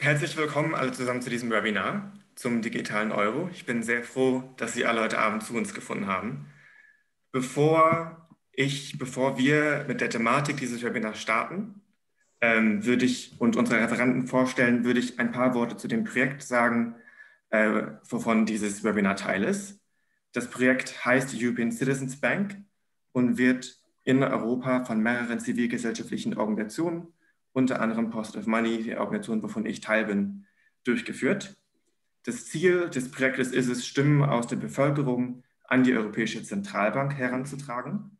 Herzlich willkommen alle zusammen zu diesem Webinar zum digitalen Euro. Ich bin sehr froh, dass Sie alle heute Abend zu uns gefunden haben. Bevor wir mit der Thematik dieses Webinars starten und unsere Referenten vorstellen, würde ich ein paar Worte zu dem Projekt sagen, wovon dieses Webinar Teil ist. Das Projekt heißt European Citizens Bank und wird in Europa von mehreren zivilgesellschaftlichen Organisationen, unter anderem Post of Money, die Organisation, wovon ich Teil bin, durchgeführt. Das Ziel des Projektes ist es, Stimmen aus der Bevölkerung an die Europäische Zentralbank heranzutragen.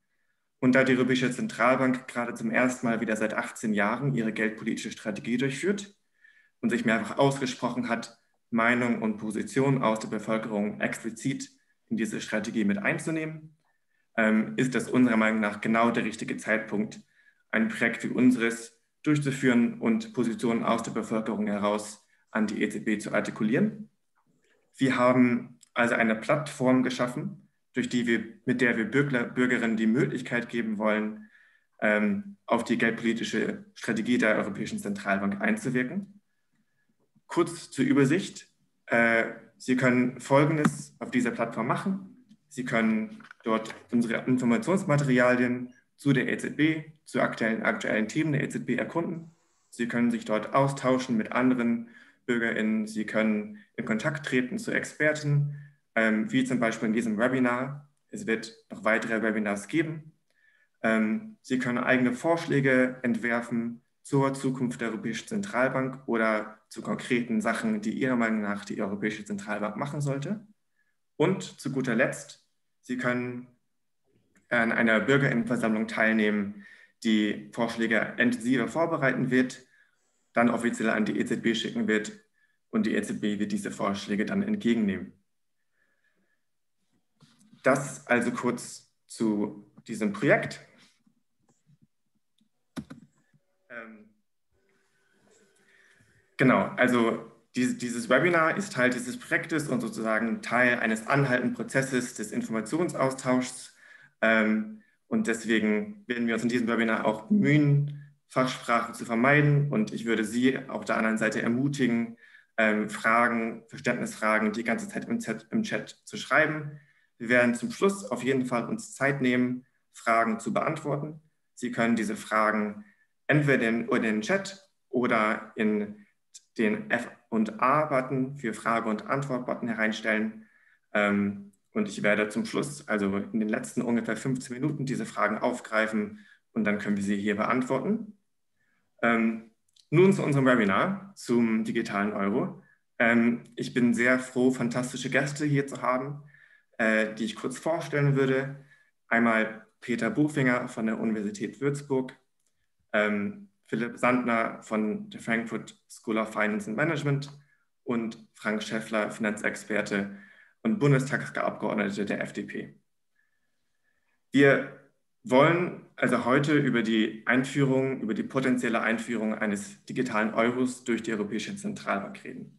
Und da die Europäische Zentralbank gerade zum ersten Mal wieder seit 18 Jahren ihre geldpolitische Strategie durchführt und sich mehrfach ausgesprochen hat, Meinung und Position aus der Bevölkerung explizit in diese Strategie mit einzunehmen, ist das unserer Meinung nach genau der richtige Zeitpunkt, ein Projekt wie unseres durchzuführen und Positionen aus der Bevölkerung heraus an die EZB zu artikulieren. Wir haben also eine Plattform geschaffen, mit der wir Bürgerinnen die Möglichkeit geben wollen, auf die geldpolitische Strategie der Europäischen Zentralbank einzuwirken. Kurz zur Übersicht. Sie können Folgendes auf dieser Plattform machen. Sie können dort unsere Informationsmaterialien zu der EZB, zu aktuellen Themen der EZB erkunden. Sie können sich dort austauschen mit anderen BürgerInnen. Sie können in Kontakt treten zu Experten, wie zum Beispiel in diesem Webinar. Es wird noch weitere Webinars geben. Sie können eigene Vorschläge entwerfen zur Zukunft der Europäischen Zentralbank oder zu konkreten Sachen, die Ihrer Meinung nach die Europäische Zentralbank machen sollte. Und zu guter Letzt, Sie können an einer BürgerInnenversammlung teilnehmen, die Vorschläge intensiver vorbereiten wird, dann offiziell an die EZB schicken wird und die EZB wird diese Vorschläge dann entgegennehmen. Das also kurz zu diesem Projekt. Genau, also dieses Webinar ist Teil dieses Projektes und sozusagen Teil eines anhaltenden Prozesses des Informationsaustauschs. Und deswegen werden wir uns in diesem Webinar auch bemühen, Fachsprache zu vermeiden. Und ich würde Sie auf der anderen Seite ermutigen, Fragen, Verständnisfragen die ganze Zeit im Chat zu schreiben. Wir werden zum Schluss auf jeden Fall uns Zeit nehmen, Fragen zu beantworten. Sie können diese Fragen entweder in den Chat oder in den F&A-Button für Frage- und Antwort-Button hereinstellen. Und ich werde zum Schluss, also in den letzten ungefähr 15 Minuten, diese Fragen aufgreifen und dann können wir sie hier beantworten. Nun zu unserem Webinar zum digitalen Euro. Ich bin sehr froh, fantastische Gäste hier zu haben, die ich kurz vorstellen würde. Einmal Peter Buchfinger von der Universität Würzburg, Philipp Sandner von der Frankfurt School of Finance and Management und Frank Schäffler, Finanzexperte und Bundestagsabgeordnete der FDP. Wir wollen also heute über die potenzielle Einführung eines digitalen Euros durch die Europäische Zentralbank reden.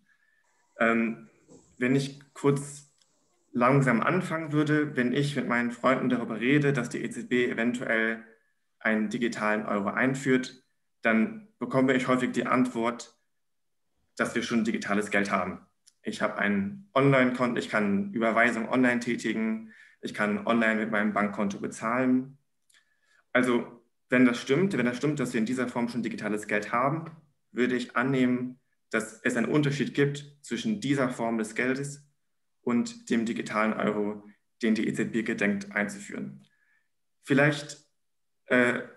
Wenn ich kurz langsam anfangen würde, wenn ich mit meinen Freunden darüber rede, dass die EZB eventuell einen digitalen Euro einführt, dann bekomme ich häufig die Antwort, dass wir schon digitales Geld haben. Ich habe ein Online-Konto, ich kann Überweisungen online tätigen, ich kann online mit meinem Bankkonto bezahlen. Also wenn das stimmt, dass wir in dieser Form schon digitales Geld haben, würde ich annehmen, dass es einen Unterschied gibt zwischen dieser Form des Geldes und dem digitalen Euro, den die EZB gedenkt einzuführen. Vielleicht, Herr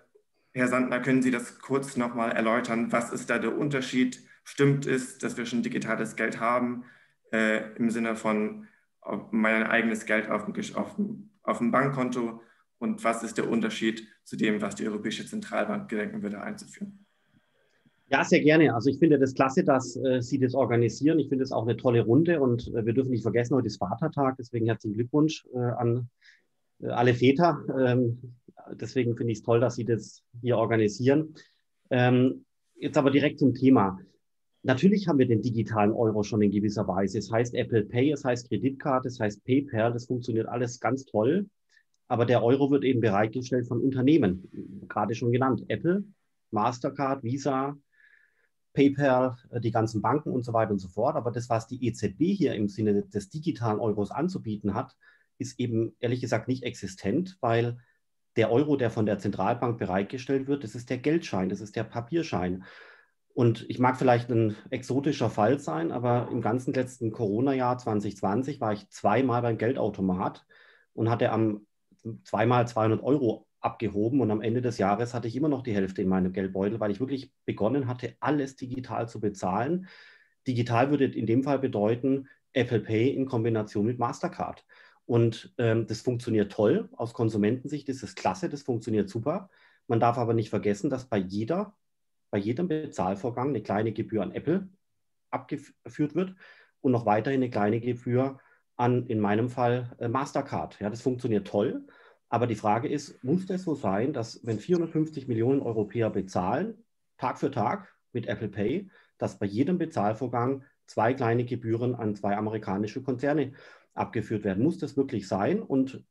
Sandner, können Sie das kurz nochmal erläutern, was ist da der Unterschied? Stimmt es, dass wir schon digitales Geld haben, im Sinne von mein eigenes Geld auf dem Bankkonto? Und was ist der Unterschied zu dem, was die Europäische Zentralbank gedenken würde, einzuführen? Ja, sehr gerne. Also ich finde das klasse, dass Sie das organisieren. Ich finde es auch eine tolle Runde. Und wir dürfen nicht vergessen, heute ist Vatertag. Deswegen herzlichen Glückwunsch an alle Väter. Deswegen finde ich es toll, dass Sie das hier organisieren. Jetzt aber direkt zum Thema. Natürlich haben wir den digitalen Euro schon in gewisser Weise. Es heißt Apple Pay, es heißt Kreditkarte, es heißt PayPal. Das funktioniert alles ganz toll. Aber der Euro wird eben bereitgestellt von Unternehmen. Gerade schon genannt. Apple, Mastercard, Visa, PayPal, die ganzen Banken und so weiter und so fort. Aber das, was die EZB hier im Sinne des digitalen Euros anzubieten hat, ist eben ehrlich gesagt nicht existent, weil der Euro, der von der Zentralbank bereitgestellt wird, das ist der Geldschein, das ist der Papierschein. Und ich mag vielleicht ein exotischer Fall sein, aber im ganzen letzten Corona-Jahr 2020 war ich zweimal beim Geldautomat und hatte zweimal 200 Euro abgehoben und am Ende des Jahres hatte ich immer noch die Hälfte in meinem Geldbeutel, weil ich wirklich begonnen hatte, alles digital zu bezahlen. Digital würde in dem Fall bedeuten Apple Pay in Kombination mit Mastercard. Und das funktioniert toll. Aus Konsumentensicht ist es klasse, das funktioniert super. Man darf aber nicht vergessen, dass bei jedem Bezahlvorgang eine kleine Gebühr an Apple abgeführt wird und noch weiterhin eine kleine Gebühr an, in meinem Fall, Mastercard. Ja, das funktioniert toll. Aber die Frage ist, muss das so sein, dass wenn 450 Millionen Europäer bezahlen, Tag für Tag mit Apple Pay, dass bei jedem Bezahlvorgang zwei kleine Gebühren an zwei amerikanische Konzerne abgeführt werden? Muss das wirklich sein? Und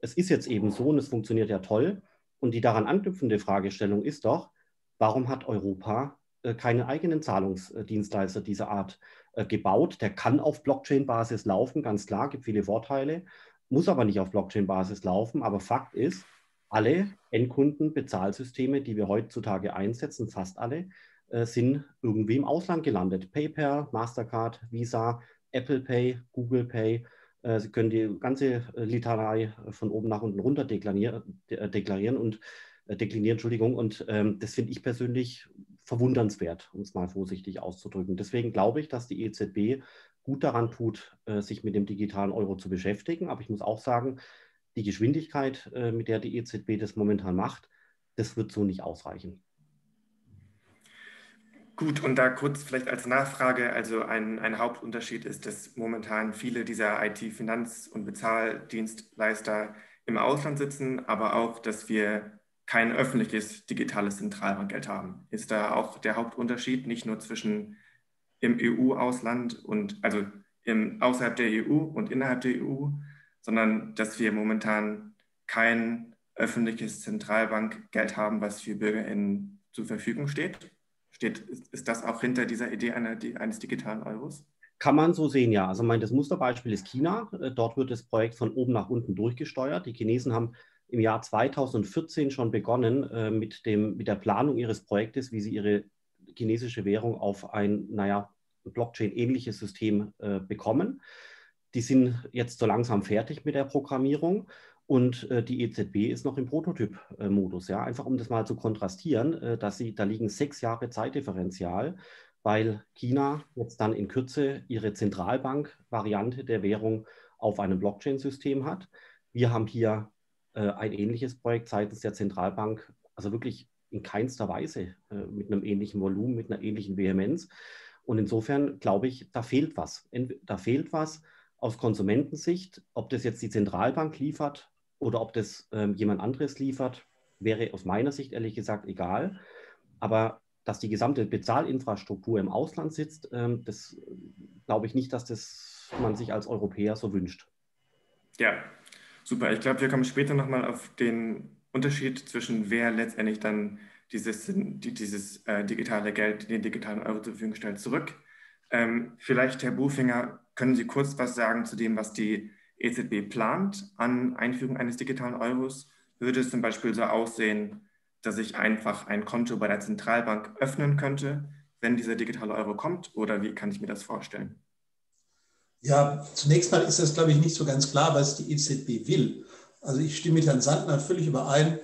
es ist jetzt eben so und es funktioniert ja toll. Und die daran anknüpfende Fragestellung ist doch, warum hat Europa keinen eigenen Zahlungsdienstleister dieser Art gebaut? Der kann auf Blockchain-Basis laufen, ganz klar, gibt viele Vorteile. Muss aber nicht auf Blockchain-Basis laufen. Aber Fakt ist, alle Endkunden-Bezahlsysteme, die wir heutzutage einsetzen, fast alle, sind irgendwie im Ausland gelandet. PayPal, Mastercard, Visa, Apple Pay, Google Pay. Sie können die ganze Litanei von oben nach unten runter deklinieren. Und das finde ich persönlich verwundernswert, um es mal vorsichtig auszudrücken. Deswegen glaube ich, dass die EZB gut daran tut, sich mit dem digitalen Euro zu beschäftigen. Aber ich muss auch sagen, die Geschwindigkeit, mit der die EZB das momentan macht, das wird so nicht ausreichen. Gut, und da kurz vielleicht als Nachfrage, also ein Hauptunterschied ist, dass momentan viele dieser IT-Finanz- und Bezahldienstleister im Ausland sitzen, aber auch, dass wir kein öffentliches digitales Zentralbankgeld haben. Ist da auch der Hauptunterschied, nicht nur zwischen im EU-Ausland und also außerhalb der EU und innerhalb der EU, sondern dass wir momentan kein öffentliches Zentralbankgeld haben, was für BürgerInnen zur Verfügung steht? Ist das auch hinter dieser Idee eines digitalen Euros? Kann man so sehen, ja. Also das Musterbeispiel ist China. Dort wird das Projekt von oben nach unten durchgesteuert. Die Chinesen haben im Jahr 2014 schon begonnen mit der Planung ihres Projektes, wie sie ihre chinesische Währung auf ein, naja, Blockchain-ähnliches System bekommen. Die sind jetzt so langsam fertig mit der Programmierung und die EZB ist noch im Prototyp-Modus. Ja? Einfach um das mal zu kontrastieren, da liegen 6 Jahre Zeitdifferenzial, weil China jetzt dann in Kürze ihre Zentralbank-Variante der Währung auf einem Blockchain-System hat. Wir haben hier ein ähnliches Projekt seitens der Zentralbank, also wirklich in keinster Weise mit einem ähnlichen Volumen, mit einer ähnlichen Vehemenz. Und insofern glaube ich, da fehlt was. Da fehlt was aus Konsumentensicht. Ob das jetzt die Zentralbank liefert oder ob das jemand anderes liefert, wäre aus meiner Sicht ehrlich gesagt egal. Aber dass die gesamte Bezahlinfrastruktur im Ausland sitzt, das glaube ich nicht, dass das man sich als Europäer so wünscht. Ja, super. Ich glaube, wir kommen später nochmal auf den Unterschied zwischen wer letztendlich dann dieses digitale Geld, den digitalen Euro zur Verfügung stellt, zurück. Vielleicht, Herr Buchfinger, können Sie kurz was sagen zu dem, was die EZB plant an Einführung eines digitalen Euros? Würde es zum Beispiel so aussehen, dass ich einfach ein Konto bei der Zentralbank öffnen könnte, wenn dieser digitale Euro kommt? Oder wie kann ich mir das vorstellen? Ja, zunächst mal ist das, glaube ich, nicht so ganz klar, was die EZB will. Also ich stimme mit Herrn Sandner völlig überein.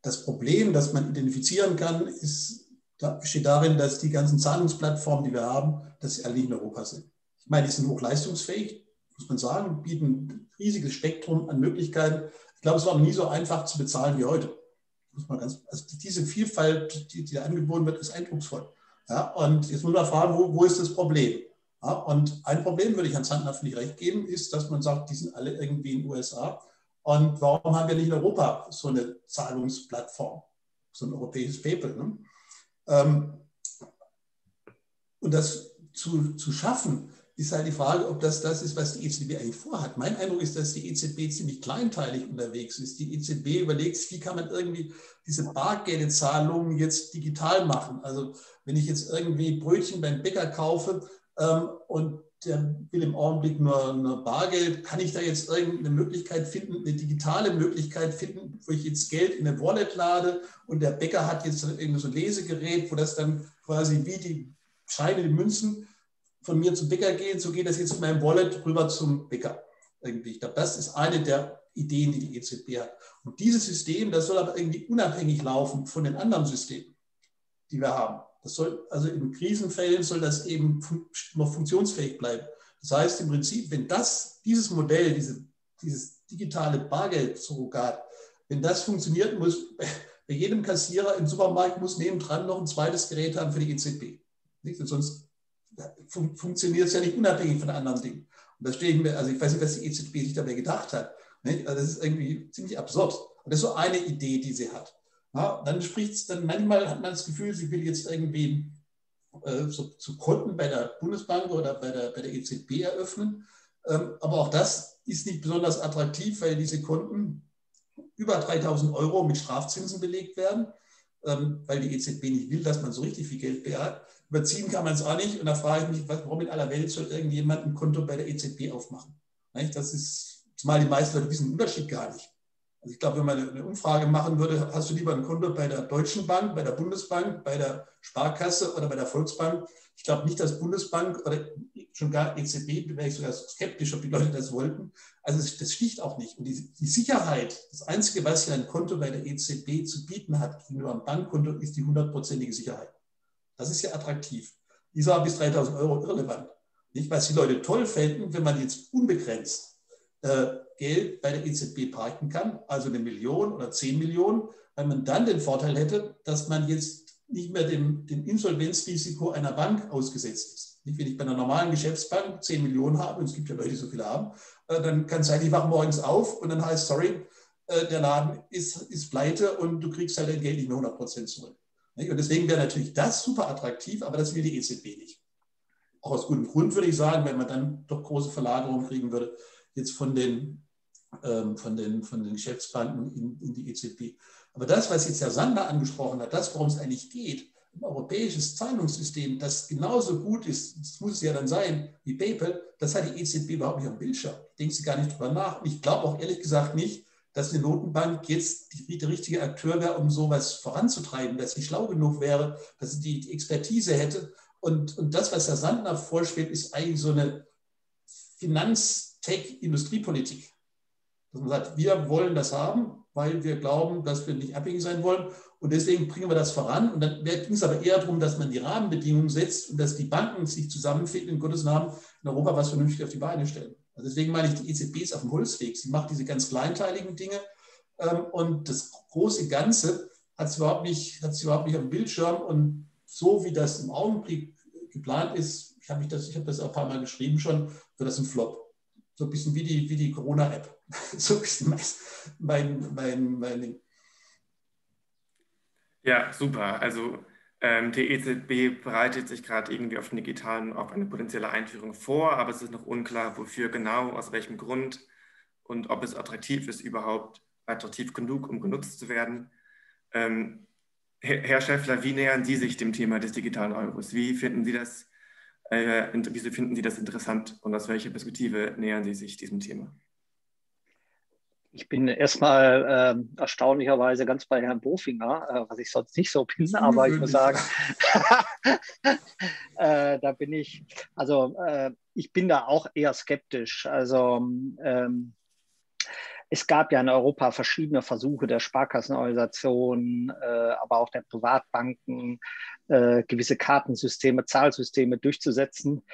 Das Problem, das man identifizieren kann, besteht darin, dass die ganzen Zahlungsplattformen, die wir haben, dass sie alle nicht in Europa sind. Ich meine, die sind hochleistungsfähig, muss man sagen, bieten ein riesiges Spektrum an Möglichkeiten. Ich glaube, es war noch nie so einfach zu bezahlen wie heute. Also diese Vielfalt, die angeboten wird, ist eindrucksvoll. Ja, und jetzt muss man fragen, wo ist das Problem? Ja, und ein Problem, würde ich Herrn Sandner völlig recht geben, ist, dass man sagt, die sind alle irgendwie in den USA. Und warum haben wir nicht in Europa so eine Zahlungsplattform, so ein europäisches PayPal? Ne? Und das zu schaffen, ist halt die Frage, ob das das ist, was die EZB eigentlich vorhat. Mein Eindruck ist, dass die EZB ziemlich kleinteilig unterwegs ist. Die EZB überlegt sich, wie kann man irgendwie diese Bargeldzahlungen jetzt digital machen. Also wenn ich jetzt irgendwie Brötchen beim Bäcker kaufe und der will im Augenblick nur Bargeld, kann ich da jetzt irgendeine Möglichkeit finden, eine digitale Möglichkeit finden, wo ich jetzt Geld in eine Wallet lade und der Bäcker hat jetzt irgendwie so ein Lesegerät, wo das dann quasi wie die Scheine, die Münzen von mir zum Bäcker gehen, so geht das jetzt mit meinem Wallet rüber zum Bäcker. Irgendwie. Ich glaube, das ist eine der Ideen, die die EZB hat. Und dieses System, das soll aber irgendwie unabhängig laufen von den anderen Systemen, die wir haben. Das soll, also in Krisenfällen soll das eben noch funktionsfähig bleiben. Das heißt im Prinzip, wenn das, dieses Modell, dieses digitale Bargeld-Surrogat, wenn das funktioniert, muss bei jedem Kassierer im Supermarkt muss nebendran noch ein zweites Gerät haben für die EZB. Nicht? Und sonst funktioniert es ja nicht unabhängig von anderen Dingen. Und da stehe ich mir, also ich weiß nicht, was die EZB sich dabei gedacht hat. Nicht? Also das ist irgendwie ziemlich absurd. Und das ist so eine Idee, die sie hat. Ja, dann manchmal hat man das Gefühl, sie will jetzt irgendwie so Konten bei der Bundesbank oder bei der EZB eröffnen. Aber auch das ist nicht besonders attraktiv, weil diese Konten über 3.000 € mit Strafzinsen belegt werden, weil die EZB nicht will, dass man so richtig viel Geld behält. Überziehen kann man es auch nicht. Und da frage ich mich, warum in aller Welt soll irgendjemand ein Konto bei der EZB aufmachen? Das ist, zumal die meisten Leute wissen den Unterschied gar nicht. Also ich glaube, wenn man eine Umfrage machen würde, hast du lieber ein Konto bei der Deutschen Bank, bei der Bundesbank, bei der Sparkasse oder bei der Volksbank? Ich glaube nicht, dass Bundesbank oder schon gar EZB, wäre ich sogar skeptisch, ob die Leute das wollten. Also das sticht auch nicht. Und die Sicherheit, das Einzige, was ja ein Konto bei der EZB zu bieten hat gegenüber einem Bankkonto, ist die 100-prozentige Sicherheit. Das ist ja attraktiv. Die ist aber bis 3.000 € irrelevant. Nicht, was die Leute toll fänden, wenn man jetzt unbegrenzt Geld bei der EZB parken kann, also 1 Million oder 10 Millionen, weil man dann den Vorteil hätte, dass man jetzt nicht mehr dem Insolvenzrisiko einer Bank ausgesetzt ist. Nicht, wenn ich bei einer normalen Geschäftsbank 10 Millionen habe, und es gibt ja Leute, die so viele haben, dann kann es sein, ich wache morgens auf und dann heißt, sorry, der Laden ist pleite und du kriegst halt dein Geld nicht mehr 100% zurück. Nicht? Und deswegen wäre natürlich das super attraktiv, aber das will die EZB nicht. Auch aus gutem Grund würde ich sagen, wenn man dann doch große Verlagerungen kriegen würde, jetzt von den Geschäftsbanken in die EZB. Aber das, was jetzt Herr Sandner angesprochen hat, das, worum es eigentlich geht, ein europäisches Zahlungssystem, das genauso gut ist, das muss es ja dann sein, wie PayPal, das hat die EZB überhaupt nicht am Bildschirm. Denkt sie gar nicht drüber nach. Und ich glaube auch ehrlich gesagt nicht, dass eine Notenbank jetzt der richtige Akteur wäre, um sowas voranzutreiben, dass sie schlau genug wäre, dass sie die Expertise hätte. Und das, was Herr Sandner vorschwebt, ist eigentlich so eine Finanz-Tech-Industriepolitik. Dass man sagt, wir wollen das haben, weil wir glauben, dass wir nicht abhängig sein wollen und deswegen bringen wir das voran. Und dann ging es aber eher darum, dass man die Rahmenbedingungen setzt und dass die Banken sich zusammenfinden, in Gottes Namen in Europa was vernünftig auf die Beine stellen. Also deswegen meine ich, die EZB ist auf dem Holzweg. Sie macht diese ganz kleinteiligen Dinge und das große Ganze hat sie überhaupt nicht auf dem Bildschirm. Und so wie das im Augenblick geplant ist, ich habe das auch ein paar Mal geschrieben schon, wird das ein Flop. So ein bisschen wie die Corona-App. So ein bisschen mein Ding. Ja, super. Also die EZB bereitet sich gerade irgendwie auf eine potenzielle Einführung vor, aber es ist noch unklar, wofür genau, aus welchem Grund und ob es attraktiv ist, überhaupt attraktiv genug, um genutzt zu werden. Herr Schäffler, wie nähern Sie sich dem Thema des digitalen Euros? Wieso finden Sie das interessant und aus welcher Perspektive nähern Sie sich diesem Thema? Ich bin erstmal erstaunlicherweise ganz bei Herrn Bofinger, was ich sonst nicht so bin, aber ich muss sagen, ich bin da auch eher skeptisch. Also es gab ja in Europa verschiedene Versuche der Sparkassenorganisationen, aber auch der Privatbanken, gewisse Kartensysteme, Zahlsysteme durchzusetzen.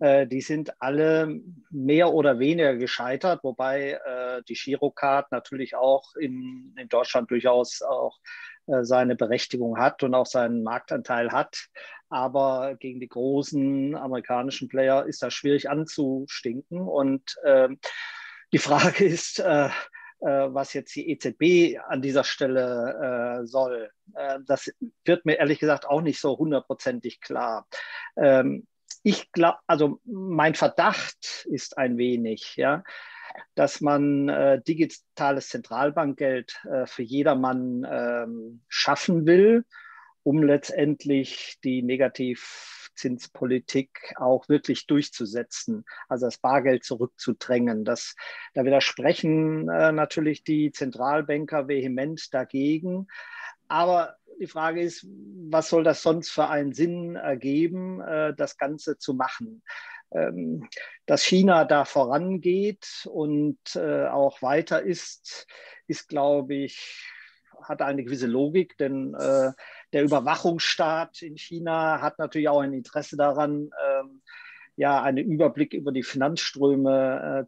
Die sind alle mehr oder weniger gescheitert, wobei die Girocard natürlich auch in Deutschland durchaus auch seine Berechtigung hat und auch seinen Marktanteil hat. Aber gegen die großen amerikanischen Player ist das schwierig anzustinken. Und die Frage ist, was jetzt die EZB an dieser Stelle soll. Das wird mir ehrlich gesagt auch nicht so hundertprozentig klar. Ich glaube, also mein Verdacht ist ein wenig, ja, dass man digitales Zentralbankgeld für jedermann schaffen will, um letztendlich die Negativzinspolitik auch wirklich durchzusetzen, also das Bargeld zurückzudrängen. Da widersprechen natürlich die Zentralbanker vehement dagegen. Aber die Frage ist, was soll das sonst für einen Sinn ergeben, das Ganze zu machen? Dass China da vorangeht und auch weiter ist, glaube ich, hat eine gewisse Logik, denn der Überwachungsstaat in China hat natürlich auch ein Interesse daran, ja, einen Überblick über die Finanzströme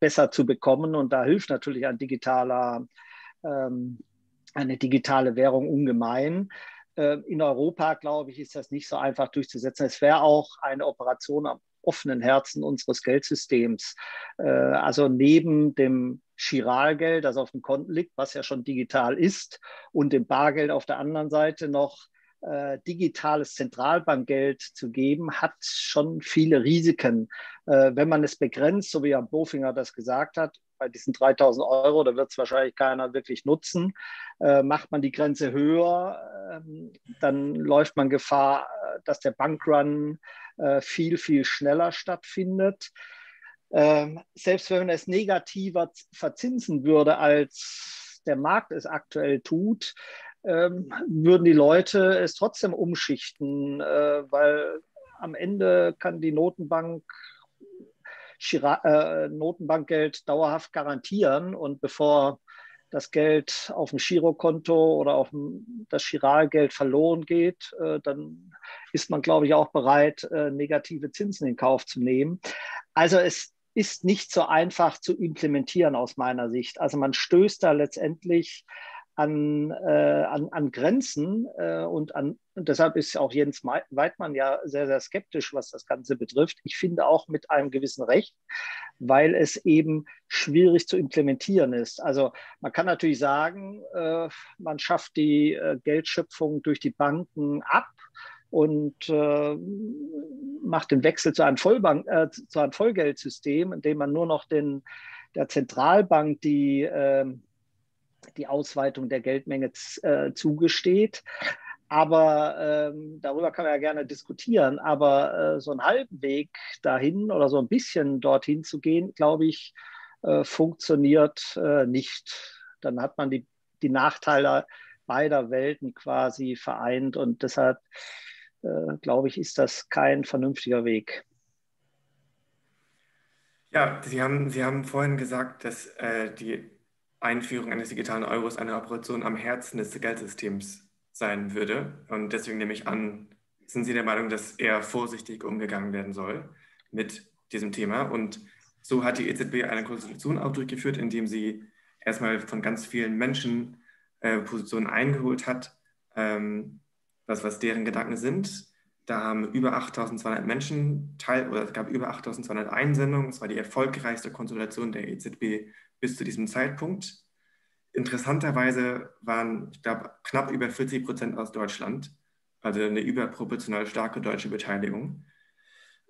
besser zu bekommen. Und da hilft natürlich eine digitale Währung ungemein. In Europa, glaube ich, ist das nicht so einfach durchzusetzen. Es wäre auch eine Operation am offenen Herzen unseres Geldsystems. Also neben dem Giralgeld, das auf dem Konten liegt, was ja schon digital ist, und dem Bargeld auf der anderen Seite noch digitales Zentralbankgeld zu geben, hat schon viele Risiken. Wenn man es begrenzt, so wie Herr Bofinger das gesagt hat, bei diesen 3.000 Euro, da wird es wahrscheinlich keiner wirklich nutzen. Macht man die Grenze höher, dann läuft man Gefahr, dass der Bankrun viel, viel schneller stattfindet. Selbst wenn man es negativer verzinsen würde, als der Markt es aktuell tut, würden die Leute es trotzdem umschichten, weil am Ende kann die Notenbankgeld dauerhaft garantieren, und bevor das Geld auf dem Girokonto oder auf das Giralgeld verloren geht, dann ist man, glaube ich, auch bereit, negative Zinsen in Kauf zu nehmen. Also es ist nicht so einfach zu implementieren aus meiner Sicht. Also man stößt da letztendlich an Grenzen und deshalb ist auch Jens Weidmann ja sehr, sehr skeptisch, was das Ganze betrifft. Ich finde auch mit einem gewissen Recht, weil es eben schwierig zu implementieren ist. Also man kann natürlich sagen, man schafft die Geldschöpfung durch die Banken ab und macht den Wechsel zu einem Vollgeldsystem, indem man nur noch der Zentralbank die Ausweitung der Geldmenge zugesteht. Aber darüber kann man ja gerne diskutieren. Aber so einen halben Weg dahin oder so ein bisschen dorthin zu gehen, glaube ich, funktioniert nicht. Dann hat man die Nachteile beider Welten quasi vereint. Und deshalb, glaube ich, ist das kein vernünftiger Weg. Ja, Sie haben vorhin gesagt, dass die Einführung eines digitalen Euros eine Operation am Herzen des Geldsystems sein würde. Und deswegen nehme ich an, sind Sie der Meinung, dass eher vorsichtig umgegangen werden soll mit diesem Thema? Und so hat die EZB eine Konstitution auch durchgeführt, indem sie erstmal von ganz vielen Menschen Positionen eingeholt hat, was deren Gedanken sind. Da haben über 8.200 Menschen es gab über 8.200 Einsendungen. Es war die erfolgreichste Konsultation der EZB bis zu diesem Zeitpunkt. Interessanterweise waren, ich glaube, knapp über 40% aus Deutschland, also eine überproportional starke deutsche Beteiligung.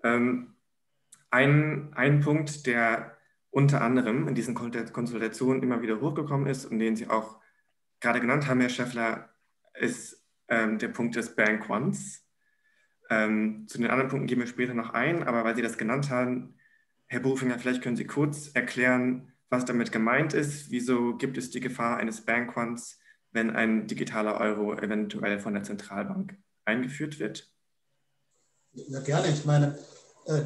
Ein Punkt, der unter anderem in diesen Konsultationen immer wieder hochgekommen ist und den Sie auch gerade genannt haben, Herr Schäffler, ist der Punkt des Bank Ones. Zu den anderen Punkten gehen wir später noch ein, aber weil Sie das genannt haben, Herr Bofinger, vielleicht können Sie kurz erklären, was damit gemeint ist. Wieso gibt es die Gefahr eines Bankruns, wenn ein digitaler Euro eventuell von der Zentralbank eingeführt wird? Ja, gerne. Ich meine,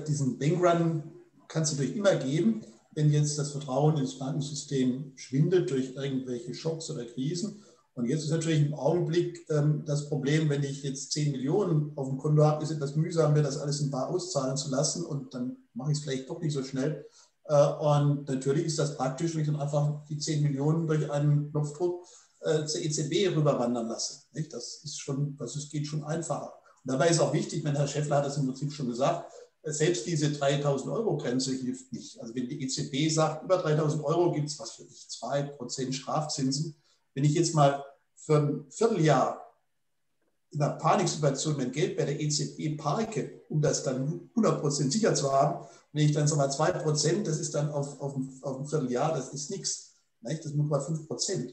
diesen Bankrun kann es natürlich immer geben, wenn jetzt das Vertrauen ins Bankensystem schwindet durch irgendwelche Schocks oder Krisen. Und jetzt ist natürlich im Augenblick das Problem, wenn ich jetzt 10 Millionen auf dem Konto habe, ist etwas mühsam, mir das alles in bar auszahlen zu lassen, und dann mache ich es vielleicht doch nicht so schnell. Und natürlich ist das praktisch, wenn ich dann einfach die 10 Millionen durch einen Knopfdruck zur EZB rüberwandern lasse. Nicht? Das geht schon einfacher. Und dabei ist auch wichtig, mein Herr Schäffler hat das im Prinzip schon gesagt, selbst diese 3.000-Euro-Grenze hilft nicht. Also wenn die EZB sagt, über 3.000 Euro gibt es, was für ich, 2% Strafzinsen. Wenn ich jetzt mal für ein Vierteljahr in einer Paniksituation mein Geld bei der EZB parke, um das dann 100% sicher zu haben. Und wenn ich dann sage mal 2%, das ist dann auf ein Vierteljahr, das ist nichts. Das sind nur mal 5%.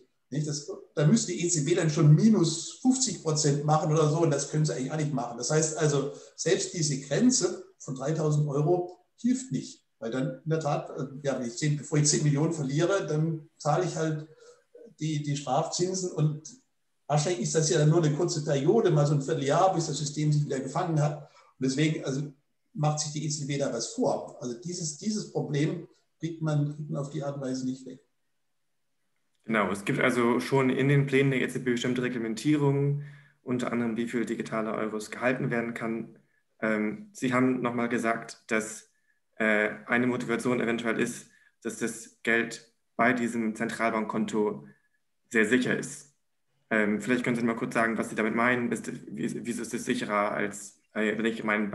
Da müsste die EZB dann schon minus 50% machen oder so, und das können sie eigentlich auch nicht machen. Das heißt also, selbst diese Grenze von 3.000 € hilft nicht, weil dann in der Tat, ja, bevor ich 10 Millionen verliere, dann zahle ich halt die Strafzinsen, und wahrscheinlich ist das ja dann nur eine kurze Periode, mal so ein Vierteljahr, bis das System sich wieder gefangen hat, und deswegen also macht sich die EZB da was vor. Also dieses Problem kriegt man auf die Art und Weise nicht weg. Genau, es gibt also schon in den Plänen der EZB bestimmte Reglementierungen, unter anderem wie viel digitaler Euros gehalten werden kann. Sie haben nochmal gesagt, dass eine Motivation eventuell ist, dass das Geld bei diesem Zentralbankkonto sehr sicher ist. Vielleicht können Sie mal kurz sagen, was Sie damit meinen. Wieso ist es sicherer, als wenn ich mein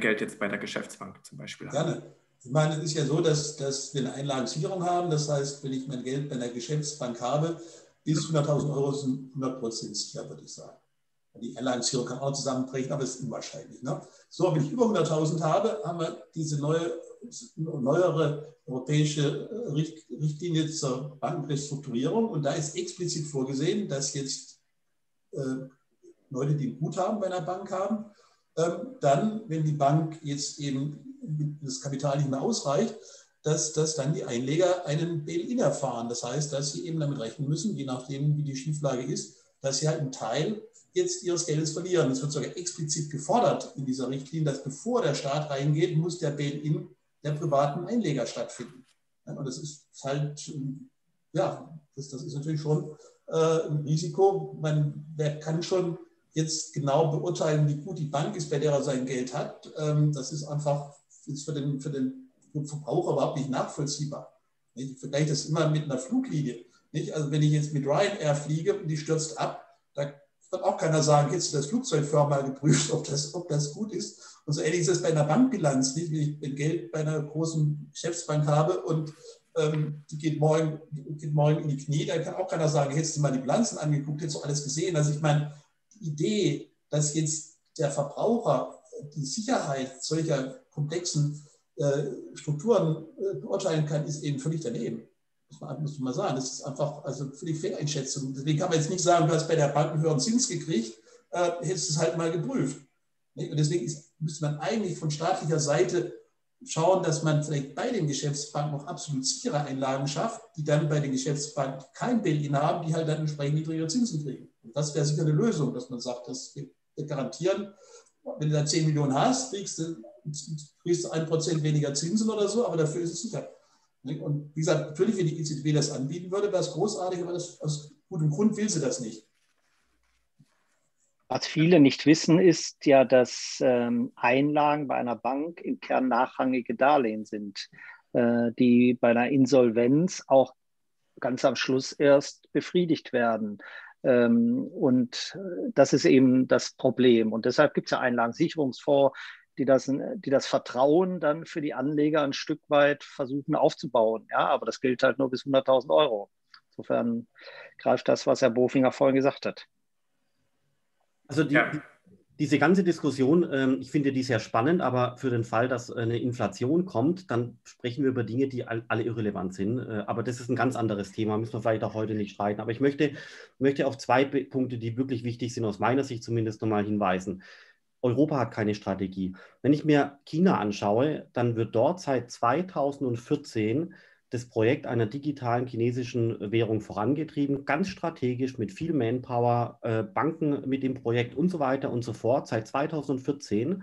Geld jetzt bei der Geschäftsbank zum Beispiel habe? Gerne. Ich meine, es ist ja so, dass wir eine Einlagensicherung haben. Das heißt, wenn ich mein Geld bei einer Geschäftsbank habe, bis 100.000 € sind 100% sicher, würde ich sagen. Die Einlagensicherung kann auch zusammenbrechen, aber es ist unwahrscheinlich. Ne? So, wenn ich über 100.000 habe, haben wir diese neuere europäische Richtlinie zur Bankenrestrukturierung. Und da ist explizit vorgesehen, dass jetzt Leute, die ein Guthaben bei einer Bank haben, dann, wenn die Bank jetzt eben das Kapital nicht mehr ausreicht, dass dann die Einleger einen Bail-in erfahren. Das heißt, dass sie eben damit rechnen müssen, je nachdem, wie die Schieflage ist, dass sie halt einen Teil jetzt ihres Geldes verlieren. Es wird sogar explizit gefordert in dieser Richtlinie, dass bevor der Staat reingeht, muss der Bail-in der privaten Einleger stattfinden. Und das ist halt, ja, das ist natürlich schon ein Risiko. Wer kann schon jetzt genau beurteilen, wie gut die Bank ist, bei der er sein Geld hat? Das ist einfach für den Verbraucher überhaupt nicht nachvollziehbar. Ich vergleiche das immer mit einer Fluglinie. Also wenn ich jetzt mit Ryanair fliege und die stürzt ab, da wird auch keiner sagen, jetzt ist das Flugzeugfirma mal geprüft, ob das gut ist. Und so ähnlich ist es bei einer Bankbilanz. Wenn ich mein Geld bei einer großen Geschäftsbank habe und die geht morgen in die Knie, da kann auch keiner sagen, hättest du mal die Bilanzen angeguckt, hättest du alles gesehen. Also ich meine, die Idee, dass jetzt der Verbraucher die Sicherheit solcher komplexen Strukturen beurteilen kann, ist eben völlig daneben. Muss man sagen. Das ist einfach also völlig Fehleinschätzung. Deswegen kann man jetzt nicht sagen, du hast bei der Bank einen höheren Zins gekriegt, hättest du es halt mal geprüft. Und deswegen müsste man eigentlich von staatlicher Seite schauen, dass man vielleicht bei den Geschäftsbanken noch absolut sichere Einlagen schafft, die dann bei den Geschäftsbanken kein Bail-in haben, die halt dann entsprechend niedrigere Zinsen kriegen. Und das wäre sicher eine Lösung, dass man sagt, dass wir garantieren, wenn du da 10 Millionen hast, kriegst du 1% weniger Zinsen oder so, aber dafür ist es sicher. Und wie gesagt, natürlich, wenn die EZB das anbieten würde, wäre es großartig, aber aus gutem Grund will sie das nicht. Was viele nicht wissen, ist ja, dass Einlagen bei einer Bank im Kern nachrangige Darlehen sind, die bei einer Insolvenz auch ganz am Schluss erst befriedigt werden. Und das ist eben das Problem. Und deshalb gibt es ja Einlagensicherungsfonds, die das Vertrauen dann für die Anleger ein Stück weit versuchen aufzubauen. Ja, aber das gilt halt nur bis 100.000 €. Insofern greift das, was Herr Bofinger vorhin gesagt hat. Also diese ganze Diskussion, ich finde die sehr spannend, aber für den Fall, dass eine Inflation kommt, dann sprechen wir über Dinge, die alle irrelevant sind. Aber das ist ein ganz anderes Thema, müssen wir vielleicht auch heute nicht streiten. Aber ich möchte auf zwei Punkte, die wirklich wichtig sind, aus meiner Sicht zumindest, nochmal hinweisen. Europa hat keine Strategie. Wenn ich mir China anschaue, dann wird dort seit 2014 das Projekt einer digitalen chinesischen Währung vorangetrieben, ganz strategisch mit viel Manpower, Banken mit dem Projekt und so weiter und so fort, seit 2014.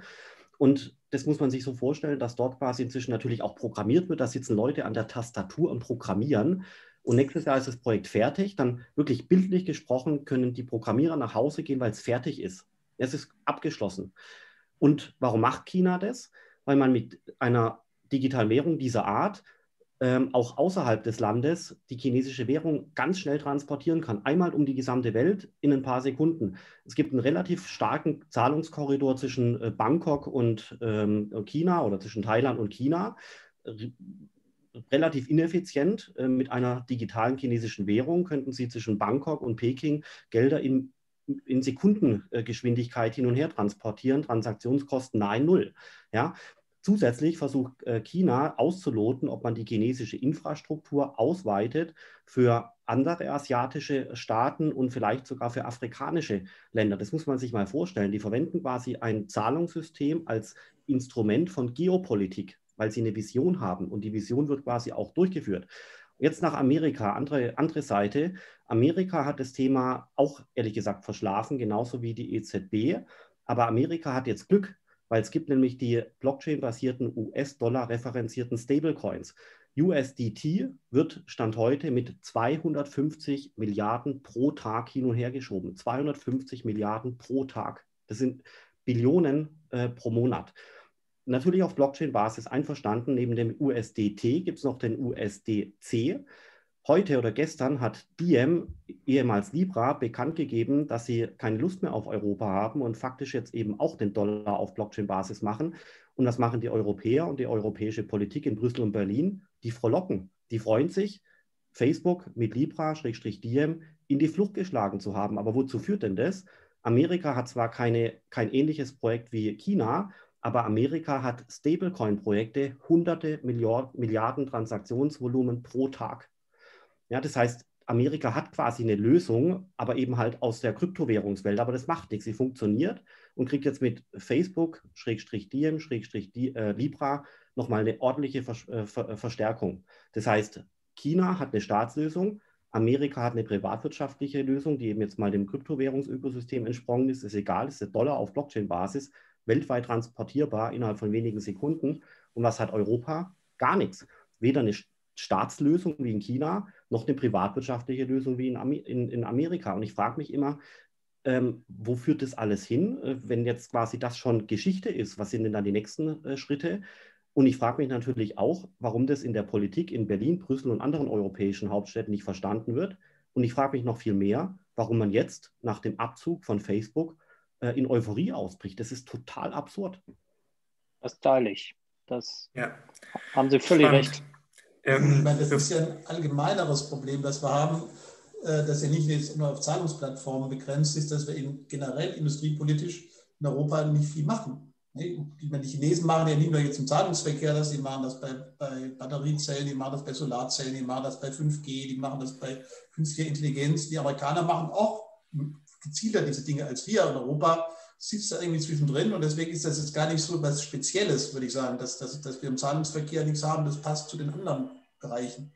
Und das muss man sich so vorstellen, dass dort quasi inzwischen natürlich auch programmiert wird, da sitzen Leute an der Tastatur und programmieren. Und nächstes Jahr ist das Projekt fertig, dann wirklich bildlich gesprochen können die Programmierer nach Hause gehen, weil es fertig ist. Es ist abgeschlossen. Und warum macht China das? Weil man mit einer digitalen Währung dieser Art auch außerhalb des Landes die chinesische Währung ganz schnell transportieren kann. Einmal um die gesamte Welt in ein paar Sekunden. Es gibt einen relativ starken Zahlungskorridor zwischen Bangkok und China oder zwischen Thailand und China. Relativ ineffizient. Mit einer digitalen chinesischen Währung könnten Sie zwischen Bangkok und Peking Gelder in in Sekundengeschwindigkeit hin und her transportieren, Transaktionskosten, nein, null. Ja? Zusätzlich versucht China auszuloten, ob man die chinesische Infrastruktur ausweitet für andere asiatische Staaten und vielleicht sogar für afrikanische Länder. Das muss man sich mal vorstellen. Die verwenden quasi ein Zahlungssystem als Instrument von Geopolitik, weil sie eine Vision haben und die Vision wird quasi auch durchgeführt. Jetzt nach Amerika, andere Seite. Amerika hat das Thema auch ehrlich gesagt verschlafen, genauso wie die EZB. Aber Amerika hat jetzt Glück, weil es gibt nämlich die Blockchain-basierten US-Dollar-referenzierten Stablecoins. USDT wird Stand heute mit 250 Milliarden pro Tag hin und her geschoben. 250 Milliarden pro Tag. Das sind Billionen pro Monat. Natürlich auf Blockchain-Basis einverstanden. Neben dem USDT gibt es noch den USDC. Heute oder gestern hat Diem, ehemals Libra, bekannt gegeben, dass sie keine Lust mehr auf Europa haben und faktisch jetzt eben auch den Dollar auf Blockchain-Basis machen. Und das machen die Europäer und die europäische Politik in Brüssel und Berlin. Die frohlocken, die freuen sich, Facebook mit Libra/Diem in die Flucht geschlagen zu haben. Aber wozu führt denn das? Amerika hat zwar kein ähnliches Projekt wie China, aber Amerika hat Stablecoin-Projekte, hunderte Milliarden Transaktionsvolumen pro Tag. Ja, das heißt, Amerika hat quasi eine Lösung, aber eben halt aus der Kryptowährungswelt. Aber das macht nichts, sie funktioniert und kriegt jetzt mit Facebook/Diem/Libra nochmal eine ordentliche Verstärkung. Das heißt, China hat eine Staatslösung, Amerika hat eine privatwirtschaftliche Lösung, die eben jetzt mal dem Kryptowährungsökosystem entsprungen ist. Ist egal, ist der Dollar auf Blockchain-Basis, weltweit transportierbar innerhalb von wenigen Sekunden. Und was hat Europa? Gar nichts. Weder eine Staatslösung wie in China, noch eine privatwirtschaftliche Lösung wie in Amerika. Und ich frage mich immer, wo führt das alles hin, wenn jetzt quasi das schon Geschichte ist? Was sind denn dann die nächsten Schritte? Und ich frage mich natürlich auch, warum das in der Politik in Berlin, Brüssel und anderen europäischen Hauptstädten nicht verstanden wird. Und ich frage mich noch viel mehr, warum man jetzt nach dem Abzug von Facebook in Euphorie ausbricht. Das ist total absurd. Das teile ich. Das haben Sie völlig recht. Ich meine, das ist ja ein allgemeineres Problem, das wir haben, dass ja nicht jetzt nur auf Zahlungsplattformen begrenzt ist, dass wir eben generell industriepolitisch in Europa nicht viel machen. Ich meine, die Chinesen machen ja nicht nur jetzt im Zahlungsverkehr das, die machen das bei Batteriezellen, die machen das bei Solarzellen, die machen das bei 5G, die machen das bei künstlicher Intelligenz. Die Amerikaner machen auch gezielter diese Dinge als wir. In Europa sitzt da irgendwie zwischendrin und deswegen ist das jetzt gar nicht so was Spezielles, würde ich sagen, dass wir im Zahlungsverkehr nichts haben, das passt zu den anderen Bereichen.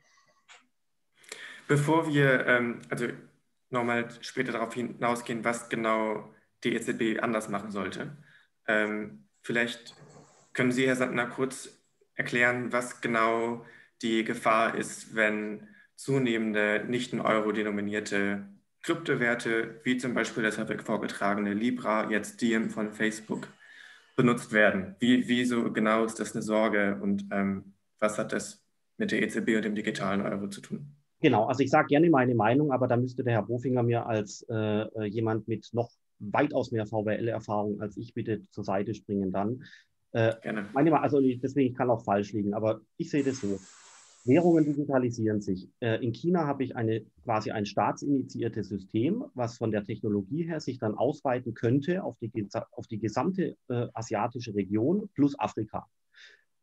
Bevor wir also nochmal später darauf hinausgehen, was genau die EZB anders machen sollte, vielleicht können Sie, Herr Sandner, kurz erklären, was genau die Gefahr ist, wenn zunehmende nicht in Euro denominierte Kryptowerte, wie zum Beispiel das vorgetragene Libra, jetzt Diem von Facebook, benutzt werden. Wieso genau ist das eine Sorge und was hat das mit der EZB und dem digitalen Euro zu tun? Genau, also ich sage gerne meine Meinung, aber da müsste der Herr Bofinger mir als jemand mit noch weitaus mehr VWL-Erfahrung als ich bitte zur Seite springen dann. Gerne. Also deswegen kann ich auch falsch liegen, aber ich sehe das so. Währungen digitalisieren sich. In China habe ich quasi ein staatsinitiiertes System, was von der Technologie her sich dann ausweiten könnte auf die gesamte asiatische Region plus Afrika.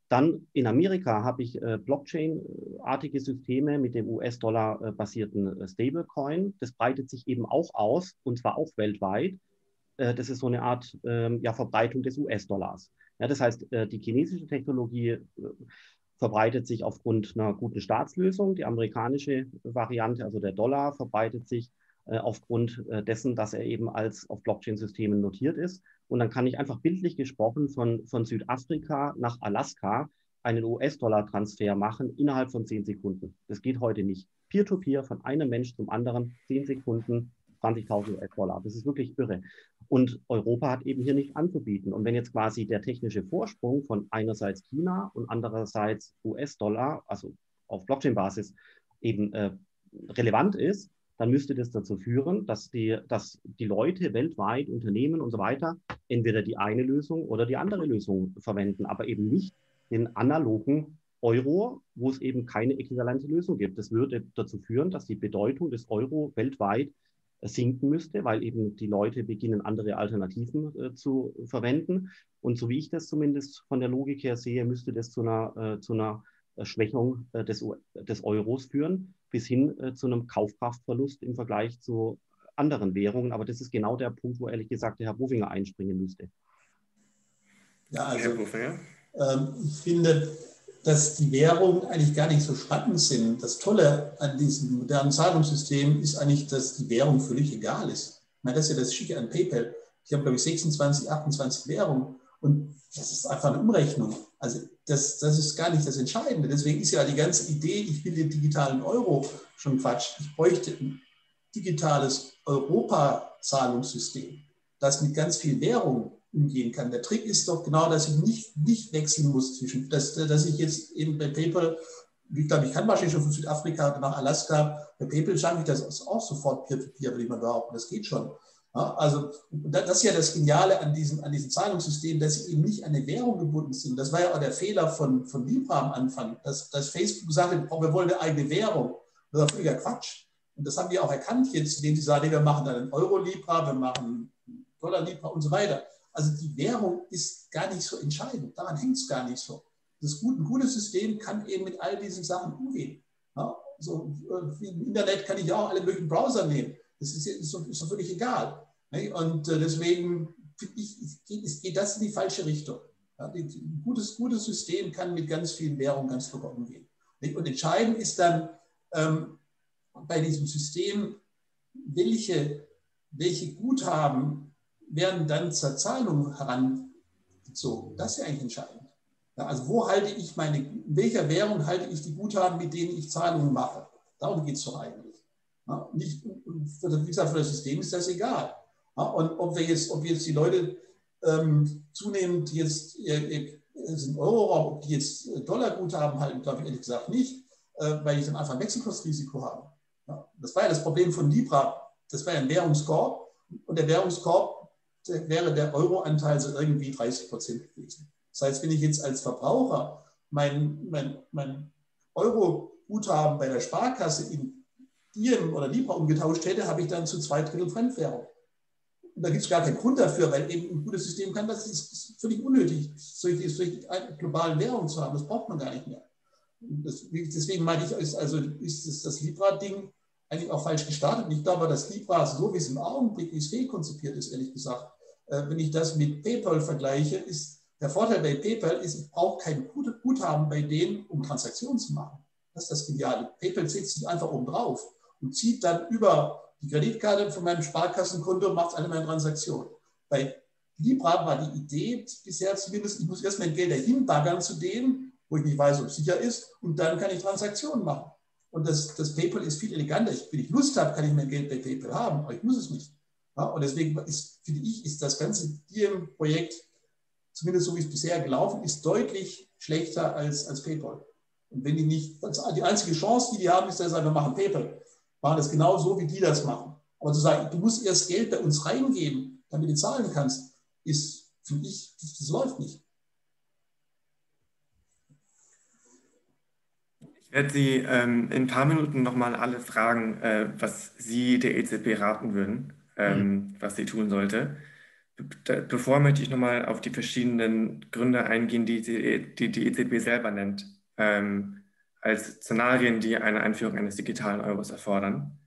Dann in Amerika habe ich Blockchain-artige Systeme mit dem US-Dollar-basierten Stablecoin. Das breitet sich eben auch aus, und zwar auch weltweit. Das ist so eine Art Verbreitung des US-Dollars. Ja, das heißt, die chinesische Technologie verbreitet sich aufgrund einer guten Staatslösung. Die amerikanische Variante, also der Dollar, verbreitet sich aufgrund dessen, dass er eben als auf Blockchain-Systemen notiert ist. Und dann kann ich einfach bildlich gesprochen von Südafrika nach Alaska einen US-Dollar-Transfer machen innerhalb von 10 Sekunden. Das geht heute nicht. Peer-to-Peer von einem Mensch zum anderen, 10 Sekunden, 20.000 US-Dollar. Das ist wirklich irre. Und Europa hat eben hier nichts anzubieten. Und wenn jetzt quasi der technische Vorsprung von einerseits China und andererseits US-Dollar, also auf Blockchain-Basis, eben relevant ist, dann müsste das dazu führen, dass die Leute weltweit, Unternehmen und so weiter, entweder die eine Lösung oder die andere Lösung verwenden, aber eben nicht den analogen Euro, wo es eben keine äquivalente Lösung gibt. Das würde dazu führen, dass die Bedeutung des Euro weltweit sinken müsste, weil eben die Leute beginnen, andere Alternativen zu verwenden. Und so wie ich das zumindest von der Logik her sehe, müsste das zu einer Schwächung des Euros führen, bis hin zu einem Kaufkraftverlust im Vergleich zu anderen Währungen. Aber das ist genau der Punkt, wo ehrlich gesagt der Herr Bofinger einspringen müsste. Ja, also ich finde, dass die Währungen eigentlich gar nicht so schwankend sind. Das Tolle an diesem modernen Zahlungssystem ist eigentlich, dass die Währung völlig egal ist. Ich meine, das ist ja das Schicke an PayPal. Die haben, glaube ich, 26, 28 Währungen. Und das ist einfach eine Umrechnung. Also das ist gar nicht das Entscheidende. Deswegen ist ja die ganze Idee, ich will den digitalen Euro, schon Quatsch. Ich bräuchte ein digitales Europa-Zahlungssystem, das mit ganz vielen Währungen umgehen kann. Der Trick ist doch genau, dass ich nicht wechseln muss zwischen, dass ich jetzt eben bei PayPal, ich glaube, ich kann wahrscheinlich schon von Südafrika nach Alaska, bei PayPal schaffe ich das auch sofort peer-to-peer, würde ich mal behaupten, das geht schon. Ja, also das ist ja das Geniale an diesem Zahlungssystem, dass sie eben nicht an eine Währung gebunden sind. Das war ja auch der Fehler von Libra am Anfang, dass Facebook sagte, oh, wir wollen eine eigene Währung. Das war völliger Quatsch. Und das haben die auch erkannt jetzt, indem sie sagen, wir machen dann einen Euro-Libra, wir machen einen Dollar-Libra und so weiter. Also die Währung ist gar nicht so entscheidend, daran hängt es gar nicht so. Ein gutes System kann eben mit all diesen Sachen umgehen. Ja, so, im Internet kann ich auch alle möglichen Browser nehmen. Das ist so völlig egal. Und deswegen geht das in die falsche Richtung. Ein gutes System kann mit ganz vielen Währungen ganz locker umgehen. Und entscheidend ist dann bei diesem System, welche Guthaben werden dann zur Zahlung herangezogen. Das ist ja eigentlich entscheidend. Also in welcher Währung halte ich die Guthaben, mit denen ich Zahlungen mache? Darum geht es doch eigentlich. Nicht, wie gesagt, für das System ist das egal. Und ob jetzt die Leute zunehmend jetzt sind Euroraum, ob die jetzt Dollarguthaben halten, glaube ich ehrlich gesagt nicht, weil die dann einfach ein Wechselkursrisiko haben. Ja, das war ja das Problem von Libra. Das war ja ein Währungskorb. Und der Währungskorb, wäre der Euroanteil so irgendwie 30% gewesen. Das heißt, wenn ich jetzt als Verbraucher mein Euro-Guthaben bei der Sparkasse in Diem oder Libra umgetauscht hätte, habe ich dann zu 2/3 Fremdwährung. Und da gibt es gar keinen Grund dafür, weil eben ein gutes System kann, das ist völlig unnötig, solche globalen Währungen zu haben, das braucht man gar nicht mehr. Deswegen meine ich, ist das Libra-Ding eigentlich auch falsch gestartet. Und ich glaube, dass Libra, so wie es im Augenblick ist, fehlkonzipiert ist, ehrlich gesagt. Wenn ich das mit PayPal vergleiche, ist der Vorteil bei PayPal, ich brauche kein Guthaben bei denen, um Transaktionen zu machen. Das ist das Geniale. PayPal setzt sich einfach oben drauf und zieht dann über die Kreditkarte von meinem Sparkassenkonto und macht alle meine Transaktionen. Bei Libra war die Idee bisher zumindest, ich muss erst mein Geld dahin baggern zu denen, wo ich nicht weiß, ob es sicher ist, und dann kann ich Transaktionen machen. Und das PayPal ist viel eleganter. Wenn ich Lust habe, kann ich mein Geld bei PayPal haben, aber ich muss es nicht. Ja, und deswegen finde ich, ist das ganze Diem-Projekt, zumindest so wie es bisher gelaufen ist, deutlich schlechter als PayPal. Und wenn die nicht, die einzige Chance, die haben, ist, dass sie sagen, wir machen PayPal. Machen das genauso, wie die das machen. Aber zu sagen, du musst erst Geld bei uns reingeben, damit du zahlen kannst, ist, finde ich, das läuft nicht. Ich werde Sie in ein paar Minuten nochmal alle fragen, was Sie der EZB raten würden, was sie tun sollte. Bevor möchte ich nochmal auf die verschiedenen Gründe eingehen, die EZB selber nennt. Als Szenarien, die eine Einführung eines digitalen Euros erfordern.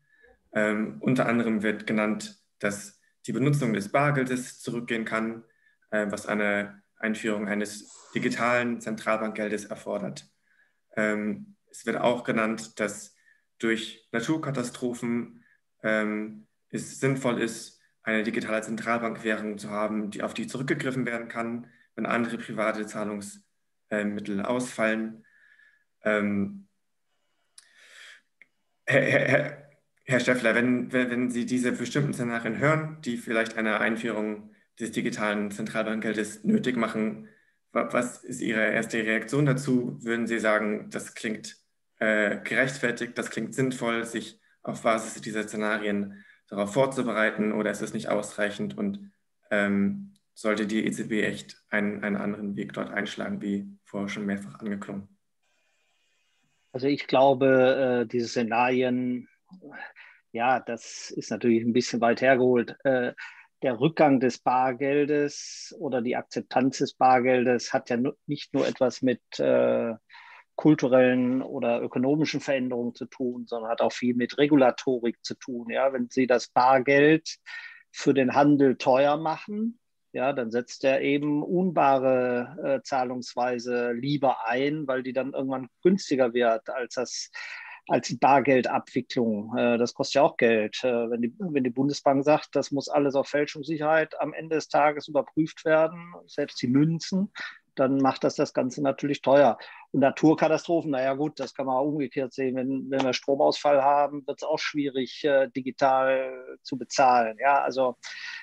Unter anderem wird genannt, dass die Benutzung des Bargeldes zurückgehen kann, was eine Einführung eines digitalen Zentralbankgeldes erfordert. Es wird auch genannt, dass durch Naturkatastrophen es sinnvoll ist, eine digitale Zentralbankwährung zu haben, auf die zurückgegriffen werden kann, wenn andere private Zahlungsmittel ausfallen. Herr Schäffler, wenn Sie diese bestimmten Szenarien hören, die vielleicht eine Einführung des digitalen Zentralbankgeldes nötig machen, was ist Ihre erste Reaktion dazu? Würden Sie sagen, das klingt gerechtfertigt, das klingt sinnvoll, sich auf Basis dieser Szenarien darauf vorzubereiten, oder ist es nicht ausreichend und sollte die EZB echt einen anderen Weg dort einschlagen, wie vorher schon mehrfach angeklungen? Also ich glaube, diese Szenarien, Ja, das ist natürlich ein bisschen weit hergeholt. Der Rückgang des Bargeldes oder die Akzeptanz des Bargeldes hat ja nicht nur etwas mit kulturellen oder ökonomischen Veränderungen zu tun, sondern hat auch viel mit Regulatorik zu tun. Ja, wenn Sie das Bargeld für den Handel teuer machen, ja, dann setzt er eben unbare Zahlungsweise lieber ein, weil die dann irgendwann günstiger wird als die Bargeldabwicklung. Das kostet ja auch Geld. Wenn die Bundesbank sagt, das muss alles auf Fälschungssicherheit am Ende des Tages überprüft werden, selbst die Münzen, dann macht das Ganze natürlich teuer. Und Naturkatastrophen, naja gut, das kann man auch umgekehrt sehen. Wenn wir Stromausfall haben, wird es auch schwierig, digital zu bezahlen. Ja, also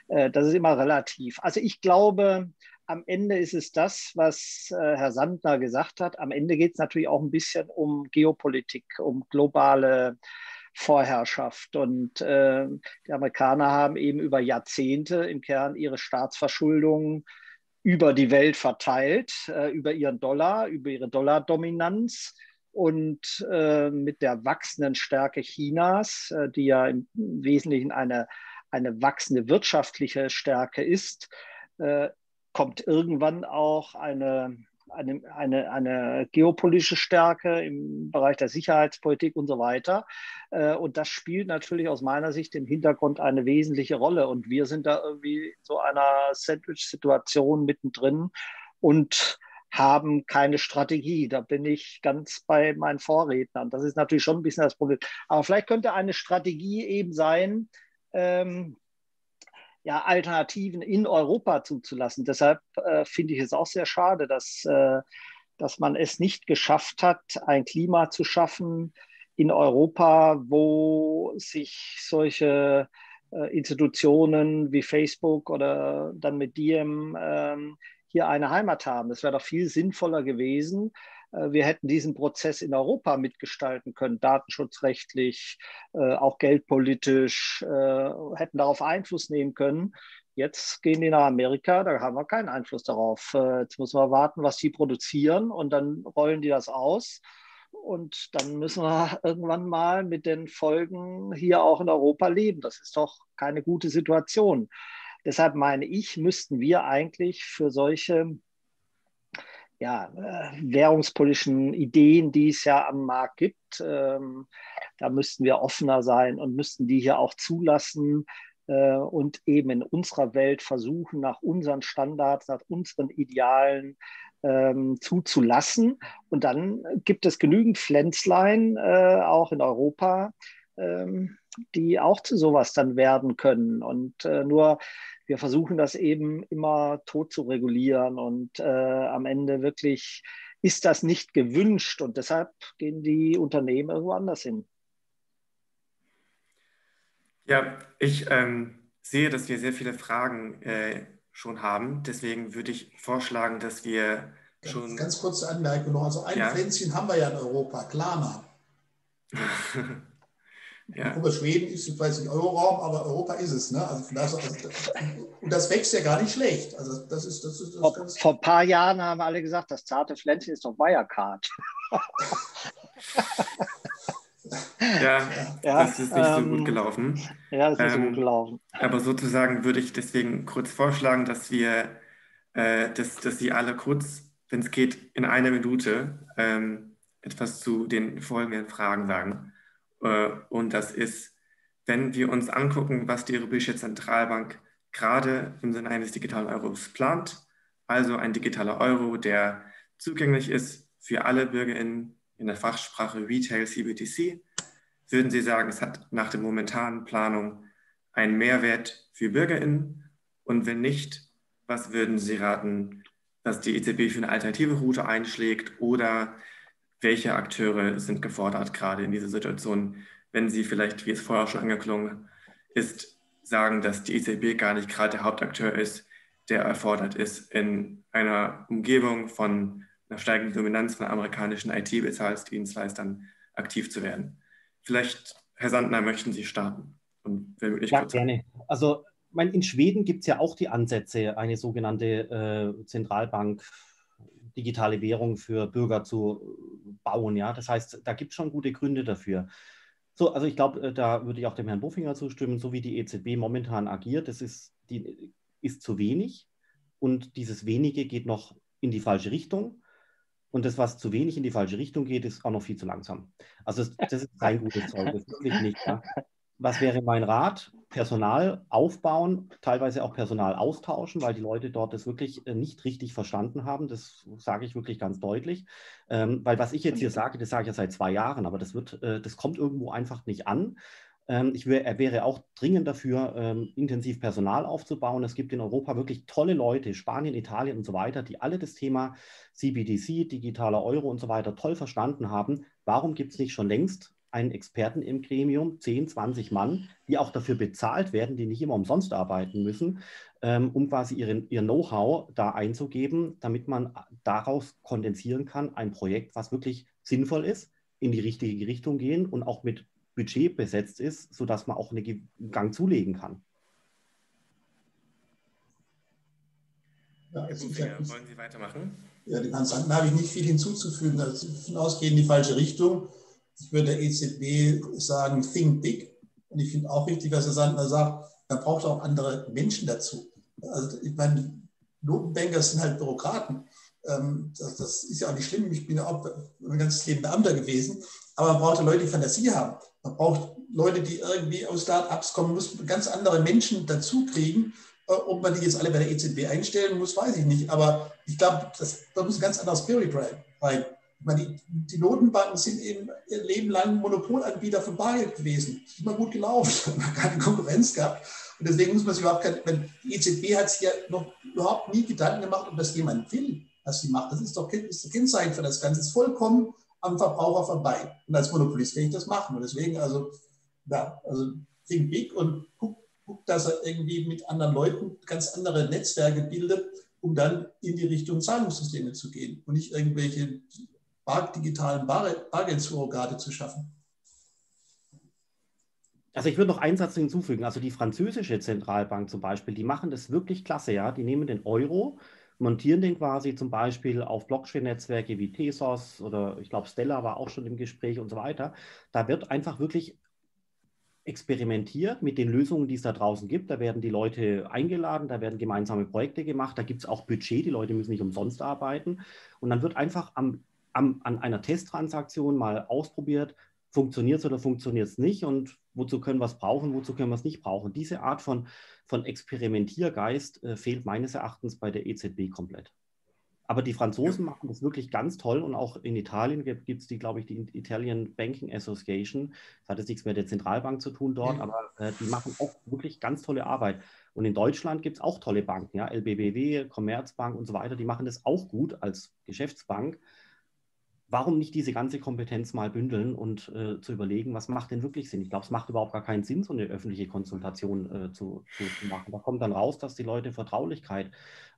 das ist immer relativ. Also ich glaube, am Ende ist es das, was Herr Sandner gesagt hat. Am Ende geht es natürlich auch ein bisschen um Geopolitik, um globale Vorherrschaft. Und die Amerikaner haben eben über Jahrzehnte im Kern ihre Staatsverschuldung über die Welt verteilt, über ihren Dollar, über ihre Dollardominanz. Und mit der wachsenden Stärke Chinas, die ja im Wesentlichen eine wachsende wirtschaftliche Stärke ist, kommt irgendwann auch eine geopolitische Stärke im Bereich der Sicherheitspolitik und so weiter. Und das spielt natürlich aus meiner Sicht im Hintergrund eine wesentliche Rolle. Und wir sind da irgendwie in so einer Sandwich-Situation mittendrin und haben keine Strategie. Da bin ich ganz bei meinen Vorrednern. Das ist natürlich schon ein bisschen das Problem. Aber vielleicht könnte eine Strategie eben sein, ja, Alternativen in Europa zuzulassen. Deshalb finde ich es auch sehr schade, dass man es nicht geschafft hat, ein Klima zu schaffen in Europa, wo sich solche Institutionen wie Facebook oder dann mit Diem hier eine Heimat haben. Das wäre doch viel sinnvoller gewesen. Wir hätten diesen Prozess in Europa mitgestalten können, datenschutzrechtlich, auch geldpolitisch, hätten darauf Einfluss nehmen können. Jetzt gehen die nach Amerika, da haben wir keinen Einfluss darauf. Jetzt müssen wir warten, was die produzieren, und dann rollen die das aus. Und dann müssen wir irgendwann mal mit den Folgen hier auch in Europa leben. Das ist doch keine gute Situation. Deshalb meine ich, müssten wir eigentlich für solche währungspolitischen Ideen, die es ja am Markt gibt, da müssten wir offener sein und müssten die hier auch zulassen und eben in unserer Welt versuchen, nach unseren Standards, nach unseren Idealen zuzulassen. Und dann gibt es genügend Pflänzlein, auch in Europa, die auch zu sowas dann werden können. Und nur wir versuchen das eben immer tot zu regulieren, und am Ende wirklich ist das nicht gewünscht, und deshalb gehen die Unternehmen irgendwo anders hin. Ja, ich sehe, dass wir sehr viele Fragen schon haben. Deswegen würde ich vorschlagen, dass wir schon... Ganz kurze Anmerkung noch. Also ein Pflänzchen haben wir ja in Europa, Klarna. Ja. Europa, Schweden ist vielleicht nicht Euroraum, aber Europa ist es. Ne? Also und das wächst ja gar nicht schlecht. Also vor ein paar Jahren haben alle gesagt, das zarte Pflänzchen ist doch Wirecard. Das ist nicht so gut gelaufen. Ja, das ist nicht so gut gelaufen. Aber sozusagen würde ich deswegen kurz vorschlagen, dass wir, dass Sie alle kurz, wenn es geht, in einer Minute etwas zu den folgenden Fragen sagen. Und das ist, wenn wir uns angucken, was die Europäische Zentralbank gerade im Sinne eines digitalen Euros plant, also ein digitaler Euro, der zugänglich ist für alle BürgerInnen in der Fachsprache Retail CBDC, würden Sie sagen, es hat nach der momentanen Planung einen Mehrwert für BürgerInnen? Und wenn nicht, was würden Sie raten, dass die EZB für eine alternative Route einschlägt, oder welche Akteure sind gefordert gerade in dieser Situation, wenn Sie vielleicht, wie es vorher schon angeklungen ist, sagen, dass die EZB gar nicht gerade der Hauptakteur ist, der erfordert ist in einer Umgebung von einer steigenden Dominanz von amerikanischen IT-Bezahldienstleistern aktiv zu werden. Vielleicht, Herr Sandner, möchten Sie starten? Und ja, gerne. Also in Schweden gibt es ja auch die Ansätze, eine sogenannte Zentralbank, digitale Währung für Bürger zu bauen. Ja? Das heißt, da gibt es schon gute Gründe dafür. So, also ich glaube, da würde ich auch dem Herrn Bofinger zustimmen, so wie die EZB momentan agiert, das ist zu wenig und dieses Wenige geht noch in die falsche Richtung. Und das, was zu wenig in die falsche Richtung geht, ist auch noch viel zu langsam. Also das ist kein gutes Zeug, das ist wirklich nicht. Ja. Was wäre mein Rat? Personal aufbauen, teilweise auch Personal austauschen, weil die Leute dort das wirklich nicht richtig verstanden haben. Das sage ich wirklich ganz deutlich. Weil was ich jetzt hier sage, das sage ich ja seit 2 Jahren, aber das kommt irgendwo einfach nicht an. Er wäre auch dringend dafür, intensiv Personal aufzubauen. Es gibt in Europa wirklich tolle Leute, Spanien, Italien und so weiter, die alle das Thema CBDC, digitaler Euro und so weiter toll verstanden haben. Warum gibt es nicht schon längst einen Experten im Gremium, 10, 20 Mann, die auch dafür bezahlt werden, die nicht immer umsonst arbeiten müssen, um quasi ihr Know-how da einzugeben, damit man daraus kondensieren kann, ein Projekt, was wirklich sinnvoll ist, in die richtige Richtung gehen und auch mit Budget besetzt ist, sodass man auch einen Gang zulegen kann. Ja, wollen Sie weitermachen? Ja, den Ansagen habe ich nicht viel hinzuzufügen. Das hinausgehen in die falsche Richtung. Ich würde der EZB sagen, think big. Und ich finde auch richtig, was Herr Sandner sagt, man braucht auch andere Menschen dazu. Also ich meine, Notenbanker sind halt Bürokraten. Das ist ja auch nicht schlimm. Ich bin ja auch mein ganzes Leben Beamter gewesen. Aber man braucht Leute, die Fantasie haben. Man braucht Leute, die irgendwie aus Start-ups kommen, muss ganz andere Menschen dazu kriegen. Ob man die jetzt alle bei der EZB einstellen muss, weiß ich nicht. Aber ich glaube, da muss ein ganz anderer Spirit rein. Ich meine, die Notenbanken sind eben ihr Leben lang Monopolanbieter von Bargeld gewesen. Das ist immer gut gelaufen, man hat keine Konkurrenz gehabt. Und deswegen muss man sich überhaupt die EZB hat sich ja noch überhaupt nie Gedanken gemacht, ob das jemand will, was sie macht. Das ist doch Kennzeichen für das Ganze. Das ist vollkommen am Verbraucher vorbei. Und als Monopolist kann ich das machen. Und deswegen, also think big und guck, dass er irgendwie mit anderen Leuten ganz andere Netzwerke bildet, um dann in die Richtung Zahlungssysteme zu gehen und nicht irgendwelche digitalen Bargeldsurrogate zu schaffen. Also ich würde noch einen Satz hinzufügen. Also die französische Zentralbank zum Beispiel, die machen das wirklich klasse, ja. Die nehmen den Euro, montieren den quasi zum Beispiel auf Blockchain-Netzwerke wie Tezos oder ich glaube Stellar war auch schon im Gespräch und so weiter. Da wird einfach wirklich experimentiert mit den Lösungen, die es da draußen gibt. Da werden die Leute eingeladen, da werden gemeinsame Projekte gemacht, da gibt es auch Budget, die Leute müssen nicht umsonst arbeiten. Und dann wird einfach an einer Testtransaktion mal ausprobiert, funktioniert es oder funktioniert es nicht und wozu können wir es brauchen, wozu können wir es nicht brauchen. Diese Art von Experimentiergeist fehlt meines Erachtens bei der EZB komplett. Aber die Franzosen machen das wirklich ganz toll und auch in Italien gibt es die, glaube ich, die Italian Banking Association. Das hat jetzt nichts mehr mit der Zentralbank zu tun dort, aber die machen auch wirklich ganz tolle Arbeit. Und in Deutschland gibt es auch tolle Banken, ja, LBBW, Commerzbank und so weiter, die machen das auch gut als Geschäftsbank. Warum nicht diese ganze Kompetenz mal bündeln und zu überlegen, was macht denn wirklich Sinn? Ich glaube, es macht überhaupt gar keinen Sinn, so eine öffentliche Konsultation zu machen. Da kommt dann raus, dass die Leute Vertraulichkeit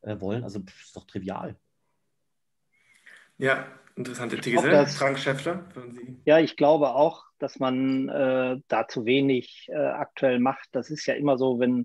wollen. Also das ist doch trivial. Ja, interessante These. Frank Schäffler. Ja, ich glaube auch, dass man da zu wenig aktuell macht. Das ist ja immer so, wenn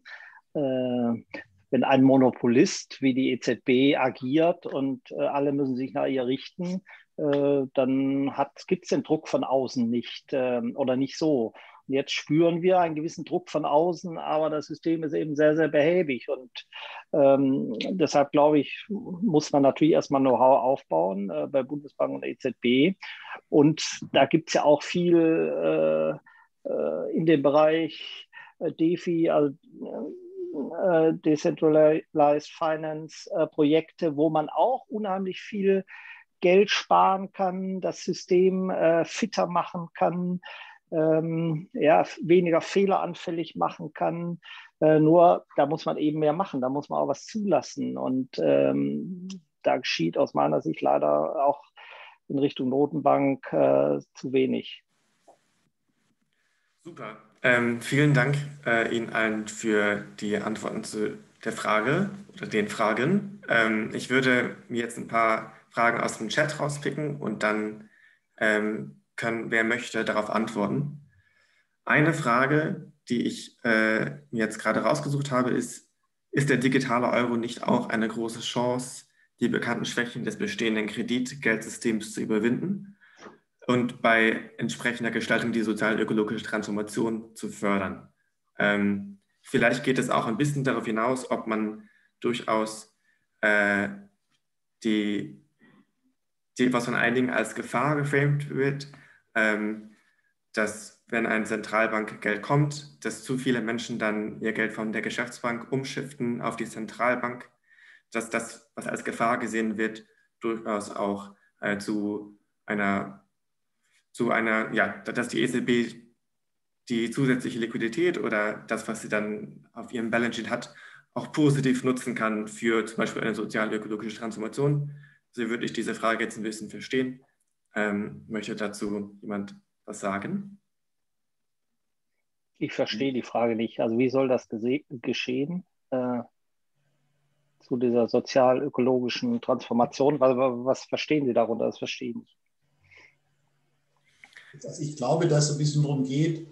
ein Monopolist wie die EZB agiert und alle müssen sich nach ihr richten, dann gibt es den Druck von außen nicht oder nicht so. Und jetzt spüren wir einen gewissen Druck von außen, aber das System ist eben sehr, sehr behäbig. Und deshalb, glaube ich, muss man natürlich erstmal Know-how aufbauen bei Bundesbank und EZB. Und da gibt es ja auch viel in dem Bereich DeFi, also Decentralized Finance Projekte, wo man auch unheimlich viel Geld sparen kann, das System fitter machen kann, weniger fehleranfällig machen kann. Nur da muss man eben mehr machen, da muss man auch was zulassen. Und da geschieht aus meiner Sicht leider auch in Richtung Notenbank zu wenig. Super. Vielen Dank Ihnen allen für die Antworten zu der Frage oder den Fragen. Ich würde mir jetzt ein paar Fragen aus dem Chat rauspicken und dann kann, wer möchte, darauf antworten. Eine Frage, die ich mir jetzt gerade rausgesucht habe, ist der digitale Euro nicht auch eine große Chance, die bekannten Schwächen des bestehenden Kreditgeldsystems zu überwinden? und bei entsprechender Gestaltung die sozial-ökologische Transformation zu fördern. Vielleicht geht es auch ein bisschen darauf hinaus, ob man durchaus was von einigen als Gefahr geframed wird, dass wenn ein Zentralbankgeld kommt, dass zu viele Menschen dann ihr Geld von der Geschäftsbank umschiften auf die Zentralbank, dass das, was als Gefahr gesehen wird, durchaus auch dass die EZB die zusätzliche Liquidität oder das, was sie dann auf ihrem Balance Sheet hat, auch positiv nutzen kann für zum Beispiel eine sozial-ökologische Transformation. So würde ich diese Frage jetzt ein bisschen verstehen. Möchte dazu jemand was sagen? Ich verstehe die Frage nicht. Also wie soll das geschehen zu dieser sozial-ökologischen Transformation? Was verstehen Sie darunter? Das verstehe ich nicht. Also ich glaube, dass es ein bisschen darum geht,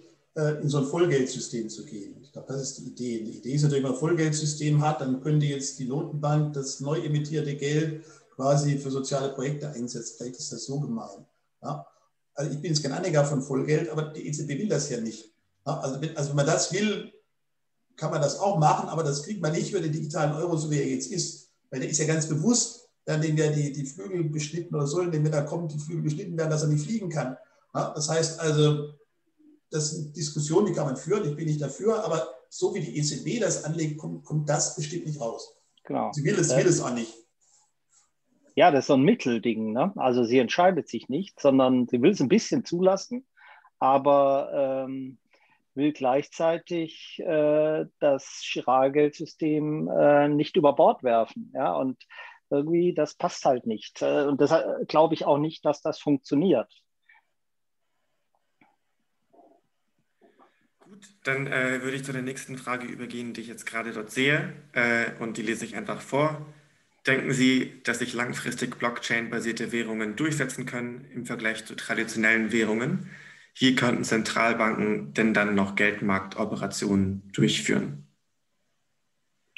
in so ein Vollgeldsystem zu gehen. Ich glaube, das ist die Idee. Die Idee ist natürlich, wenn man ein Vollgeldsystem hat, dann könnte jetzt die Notenbank das neu emittierte Geld quasi für soziale Projekte einsetzen. Vielleicht ist das so gemeint. Ja? Also ich bin jetzt kein Anhänger von Vollgeld, aber die EZB will das ja nicht. Ja? Also wenn man das will, kann man das auch machen, aber das kriegt man nicht über den digitalen Euro, so wie er jetzt ist. Weil der ist ja ganz bewusst, indem ja die Flügel beschnitten oder sollen, wenn da kommt, die Flügel beschnitten werden, dass er nicht fliegen kann. Ja? Das heißt also, das sind Diskussionen, die kann man führen, ich bin nicht dafür, aber so wie die EZB das anlegt, kommt das bestimmt nicht raus. Genau. Sie will es auch nicht. Ja, das ist so ein Mittelding, ne? Also sie entscheidet sich nicht, sondern sie will es ein bisschen zulassen, aber will gleichzeitig das Girard-Geldsystem nicht über Bord werfen. Ja? Und irgendwie, das passt halt nicht. Und deshalb glaube ich auch nicht, dass das funktioniert. Dann würde ich zu der nächsten Frage übergehen, die ich jetzt gerade dort sehe, und die lese ich einfach vor. Denken Sie, dass sich langfristig Blockchain-basierte Währungen durchsetzen können im Vergleich zu traditionellen Währungen? Wie könnten Zentralbanken denn dann noch Geldmarktoperationen durchführen?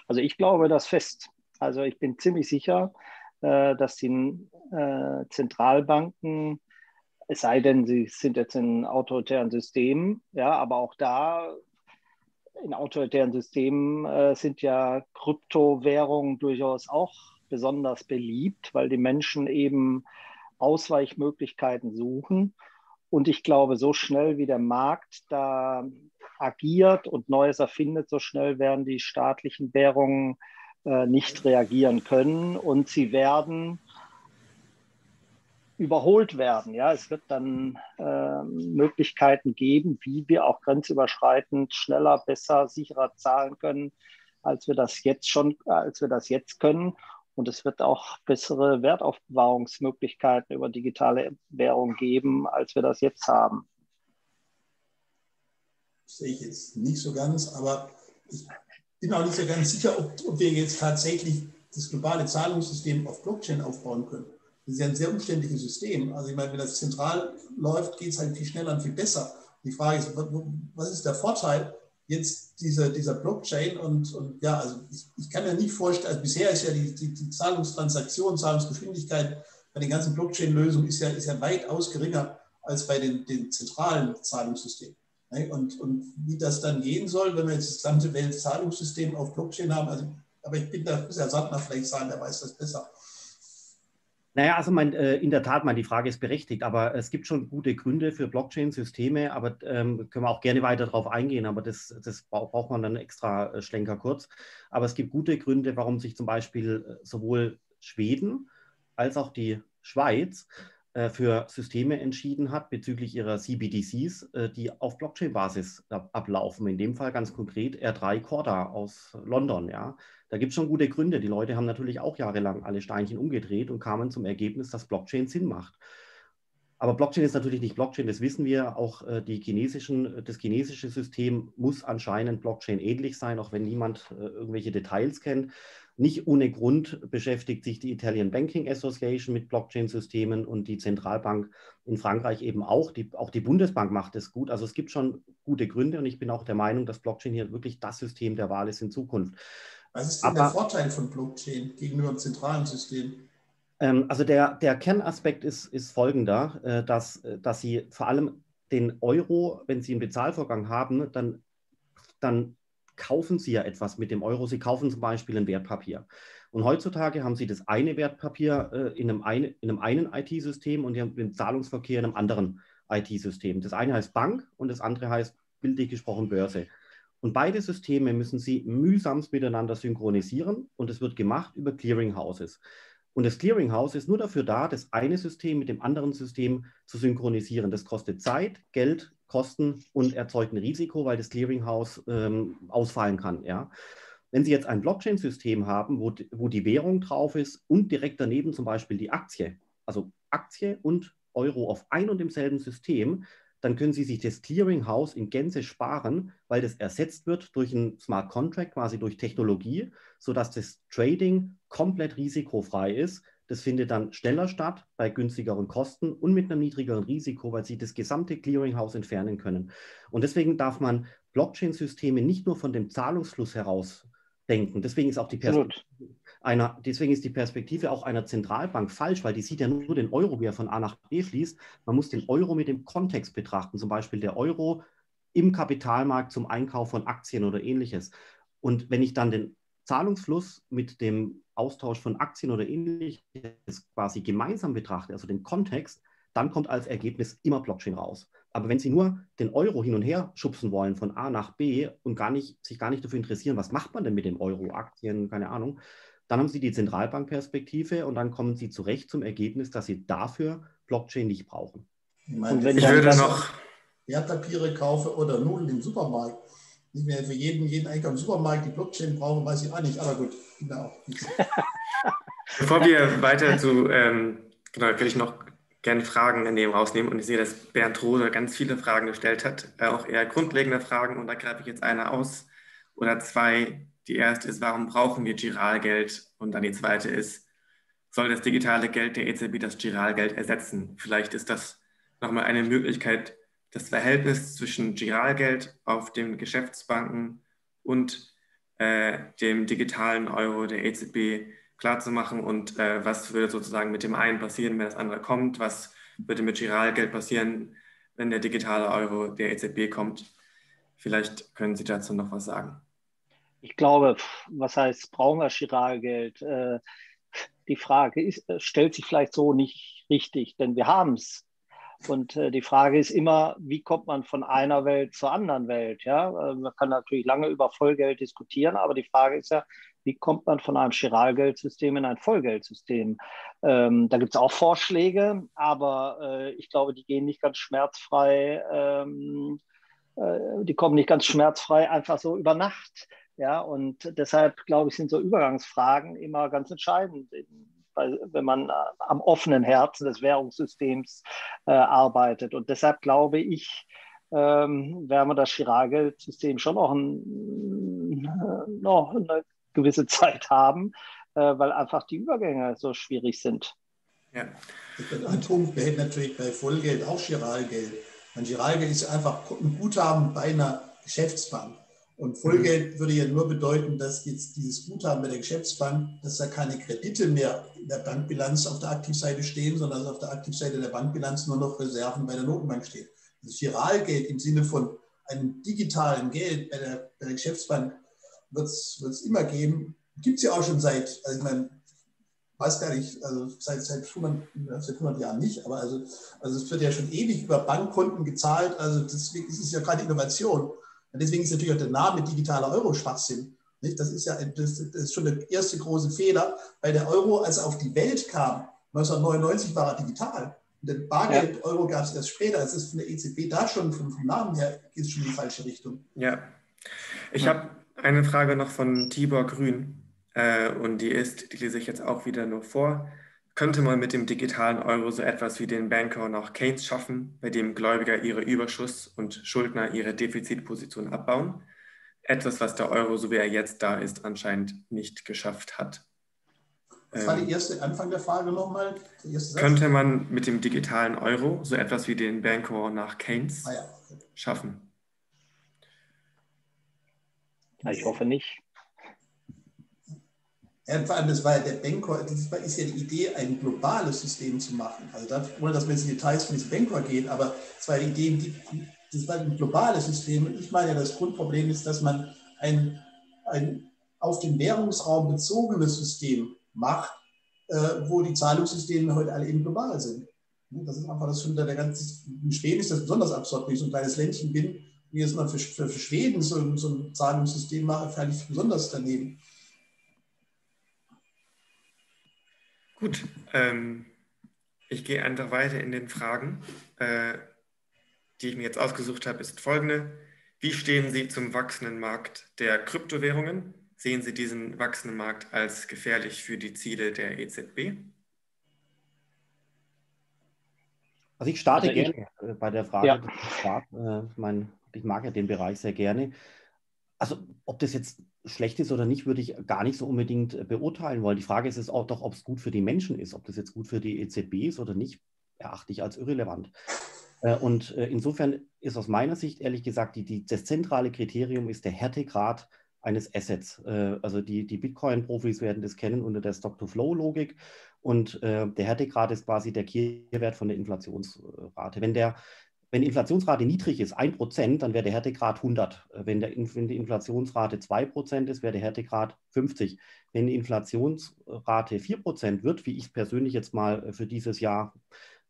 Also ich glaube das fest. Also ich bin ziemlich sicher, dass die Zentralbanken, es sei denn, sie sind jetzt in autoritären Systemen, ja, aber auch da in autoritären Systemen sind ja Kryptowährungen durchaus auch besonders beliebt, weil die Menschen eben Ausweichmöglichkeiten suchen. Und ich glaube, so schnell wie der Markt da agiert und Neues erfindet, so schnell werden die staatlichen Währungen nicht reagieren können und sie werden überholt werden. Ja? Es wird dann Möglichkeiten geben, wie wir auch grenzüberschreitend schneller, besser, sicherer zahlen können, als wir das jetzt können. Und es wird auch bessere Wertaufbewahrungsmöglichkeiten über digitale Währung geben, als wir das jetzt haben. Das sehe ich jetzt nicht so ganz, aber ich bin auch nicht so ganz sicher, ob wir jetzt tatsächlich das globale Zahlungssystem auf Blockchain aufbauen können. Das ist ja ein sehr umständliches System. Also ich meine, wenn das zentral läuft, geht es halt viel schneller und viel besser. Die Frage ist, was ist der Vorteil jetzt dieser Blockchain? Und ja, also ich kann mir nicht vorstellen, also bisher ist ja die Zahlungstransaktion, Zahlungsgeschwindigkeit bei den ganzen Blockchain-Lösungen ist ja weitaus geringer als bei den zentralen Zahlungssystemen. Und wie das dann gehen soll, wenn wir jetzt das gesamte Weltzahlungssystem auf Blockchain haben, also, aber ich bin da, muss ja Sandner vielleicht sagen, der weiß das besser. Naja, also in der Tat, die Frage ist berechtigt, aber es gibt schon gute Gründe für Blockchain-Systeme, aber können wir auch gerne weiter darauf eingehen, aber das braucht man dann extra Schlenker kurz. Aber es gibt gute Gründe, warum sich zum Beispiel sowohl Schweden als auch die Schweiz für Systeme entschieden hat bezüglich ihrer CBDCs, die auf Blockchain-Basis ablaufen. In dem Fall ganz konkret R3 Corda aus London, ja. Da gibt es schon gute Gründe. Die Leute haben natürlich auch jahrelang alle Steinchen umgedreht und kamen zum Ergebnis, dass Blockchain Sinn macht. Aber Blockchain ist natürlich nicht Blockchain, das wissen wir. Auch das chinesische System muss anscheinend Blockchain ähnlich sein, auch wenn niemand irgendwelche Details kennt. Nicht ohne Grund beschäftigt sich die Italian Banking Association mit Blockchain-Systemen und die Zentralbank in Frankreich eben auch. Auch die Bundesbank macht es gut. Also es gibt schon gute Gründe und ich bin auch der Meinung, dass Blockchain hier wirklich das System der Wahl ist in Zukunft. Was ist denn der Vorteil von Blockchain gegenüber dem zentralen System? Also der Kernaspekt ist folgender, dass Sie vor allem den Euro, wenn Sie einen Bezahlvorgang haben, dann kaufen Sie ja etwas mit dem Euro. Sie kaufen zum Beispiel ein Wertpapier. Und heutzutage haben Sie das eine Wertpapier in einem einen IT-System und den Zahlungsverkehr in einem anderen IT-System. Das eine heißt Bank und das andere heißt bildlich gesprochen Börse. Und beide Systeme müssen Sie mühsamst miteinander synchronisieren und es wird gemacht über Clearinghouses. Und das Clearinghouse ist nur dafür da, das eine System mit dem anderen System zu synchronisieren. Das kostet Zeit, Geld, Kosten und erzeugt ein Risiko, weil das Clearinghouse ausfallen kann. Ja? Wenn Sie jetzt ein Blockchain-System haben, wo die Währung drauf ist und direkt daneben zum Beispiel die Aktie, also Aktie und Euro auf ein und demselben System, dann können Sie sich das Clearinghouse in Gänze sparen, weil das ersetzt wird durch einen Smart Contract, quasi durch Technologie, sodass das Trading komplett risikofrei ist. Das findet dann schneller statt, bei günstigeren Kosten und mit einem niedrigeren Risiko, weil Sie das gesamte Clearinghouse entfernen können. Und deswegen darf man Blockchain-Systeme nicht nur von dem Zahlungsfluss heraus denken. Deswegen ist die Perspektive auch einer Zentralbank falsch, weil die sieht ja nur den Euro, wie er von A nach B fließt. Man muss den Euro mit dem Kontext betrachten, zum Beispiel der Euro im Kapitalmarkt zum Einkauf von Aktien oder Ähnliches. Und wenn ich dann den Zahlungsfluss mit dem Austausch von Aktien oder Ähnliches quasi gemeinsam betrachte, also den Kontext, dann kommt als Ergebnis immer Blockchain raus. Aber wenn Sie nur den Euro hin und her schubsen wollen von A nach B und sich gar nicht dafür interessieren, was macht man denn mit dem Euro, Aktien, keine Ahnung, dann haben Sie die Zentralbankperspektive und dann kommen Sie zu Recht zum Ergebnis, dass Sie dafür Blockchain nicht brauchen. Ich würde noch Wertpapiere kaufe oder Nudeln im Supermarkt. Nicht mehr für jeden Einkauf im Supermarkt die Blockchain brauchen, weiß ich auch nicht. Aber gut, genau. Bevor wir weiter zu, will ich noch gerne Fragen daneben rausnehmen und ich sehe, dass Bernd Rode ganz viele Fragen gestellt hat, auch eher grundlegende Fragen und da greife ich jetzt eine aus oder zwei. Die erste ist, warum brauchen wir Giralgeld? Und dann die zweite ist, soll das digitale Geld der EZB das Giralgeld ersetzen? Vielleicht ist das nochmal eine Möglichkeit, das Verhältnis zwischen Giralgeld auf den Geschäftsbanken und dem digitalen Euro der EZB klar zu machen und was würde sozusagen mit dem einen passieren, wenn das andere kommt, was würde mit Giralgeld passieren, wenn der digitale Euro der EZB kommt. Vielleicht können Sie dazu noch was sagen. Ich glaube, was heißt, brauchen wir Giralgeld? Die Frage ist, stellt sich vielleicht so nicht richtig, denn wir haben es. Und die Frage ist immer, wie kommt man von einer Welt zur anderen Welt? Ja? Man kann natürlich lange über Vollgeld diskutieren, aber die Frage ist ja, wie kommt man von einem Giralgeldsystem in ein Vollgeldsystem? Da gibt es auch Vorschläge, aber ich glaube, die gehen nicht ganz schmerzfrei, die kommen nicht ganz schmerzfrei einfach so über Nacht. Ja? Und deshalb, glaube ich, sind so Übergangsfragen immer ganz entscheidend, wenn man am offenen Herzen des Währungssystems arbeitet. Und deshalb glaube ich, werden wir das Giralgeldsystem schon auch noch eine gewisse Zeit haben, weil einfach die Übergänge so schwierig sind. Ja. Ein Punkt, wir hätten natürlich bei Vollgeld auch Giralgeld. Ein Giralgeld ist einfach ein Guthaben bei einer Geschäftsbank. Und Vollgeld würde ja nur bedeuten, dass jetzt dieses Guthaben bei der Geschäftsbank, dass da keine Kredite mehr in der Bankbilanz auf der Aktivseite stehen, sondern dass auf der Aktivseite der Bankbilanz nur noch Reserven bei der Notenbank stehen. Das Giralgeld im Sinne von einem digitalen Geld bei der Geschäftsbank wird es immer geben. Gibt es ja auch schon seit, also ich meine, weiß gar nicht, also seit 100 Jahren nicht, aber also es wird ja schon ewig über Bankkonten gezahlt, also deswegen ist es ja gerade Innovation. Und deswegen ist natürlich auch der Name digitaler Euro Schwachsinn. Nicht? Das ist ja das ist schon der erste große Fehler, weil der Euro, als er auf die Welt kam, 1999 war er digital. Und den Bargeld-Euro gab es erst später. Das ist von der EZB da schon vom Namen her ist schon in die falsche Richtung. Ja, ich habe eine Frage noch von Tibor Grün und die lese ich jetzt auch wieder nur vor. Könnte man mit dem digitalen Euro so etwas wie den Banker nach Keynes schaffen, bei dem Gläubiger ihre Überschuss- und Schuldner ihre Defizitposition abbauen? Etwas, was der Euro, so wie er jetzt da ist, anscheinend nicht geschafft hat. Das war der erste Anfang der Frage nochmal. Könnte man mit dem digitalen Euro so etwas wie den Banker nach Keynes schaffen? Ich hoffe nicht. Ja, vor allem, das war ja der Bancor, das ist ja die Idee, ein globales System zu machen. Also das, ohne dass wir jetzt in Details von diesem Bancor gehen, aber es war die Idee, das war ein globales System. Und ich meine, das Grundproblem ist, dass man ein auf den Währungsraum bezogenes System macht, wo die Zahlungssysteme heute alle eben global sind. Das ist einfach das Schöne der ganzen. In Schweden ist das besonders absurd, wenn ich so ein kleines Ländchen bin und jetzt mal für Schweden so ein Zahlungssystem mache, fände ich besonders daneben. Gut, ich gehe einfach weiter in den Fragen. Die ich mir jetzt ausgesucht habe, ist folgende. Wie stehen Sie zum wachsenden Markt der Kryptowährungen? Sehen Sie diesen wachsenden Markt als gefährlich für die Ziele der EZB? Also ich starte gerne bei der Frage. Ja. Ich mag ja den Bereich sehr gerne. Also ob das jetzt schlecht ist oder nicht, würde ich gar nicht so unbedingt beurteilen wollen. Die Frage ist auch doch, ob es gut für die Menschen ist. Ob das jetzt gut für die EZB ist oder nicht, erachte ich als irrelevant. Und insofern ist aus meiner Sicht, ehrlich gesagt, das zentrale Kriterium ist der Härtegrad eines Assets. Also die Bitcoin-Profis werden das kennen unter der Stock-to-Flow-Logik. Und der Härtegrad ist quasi der Kehrwert von der Inflationsrate. Wenn die Inflationsrate niedrig ist, 1%, dann wäre der Härtegrad 100. Wenn die Inflationsrate 2% ist, wäre der Härtegrad 50. Wenn die Inflationsrate 4% wird, wie ich persönlich jetzt mal für dieses Jahr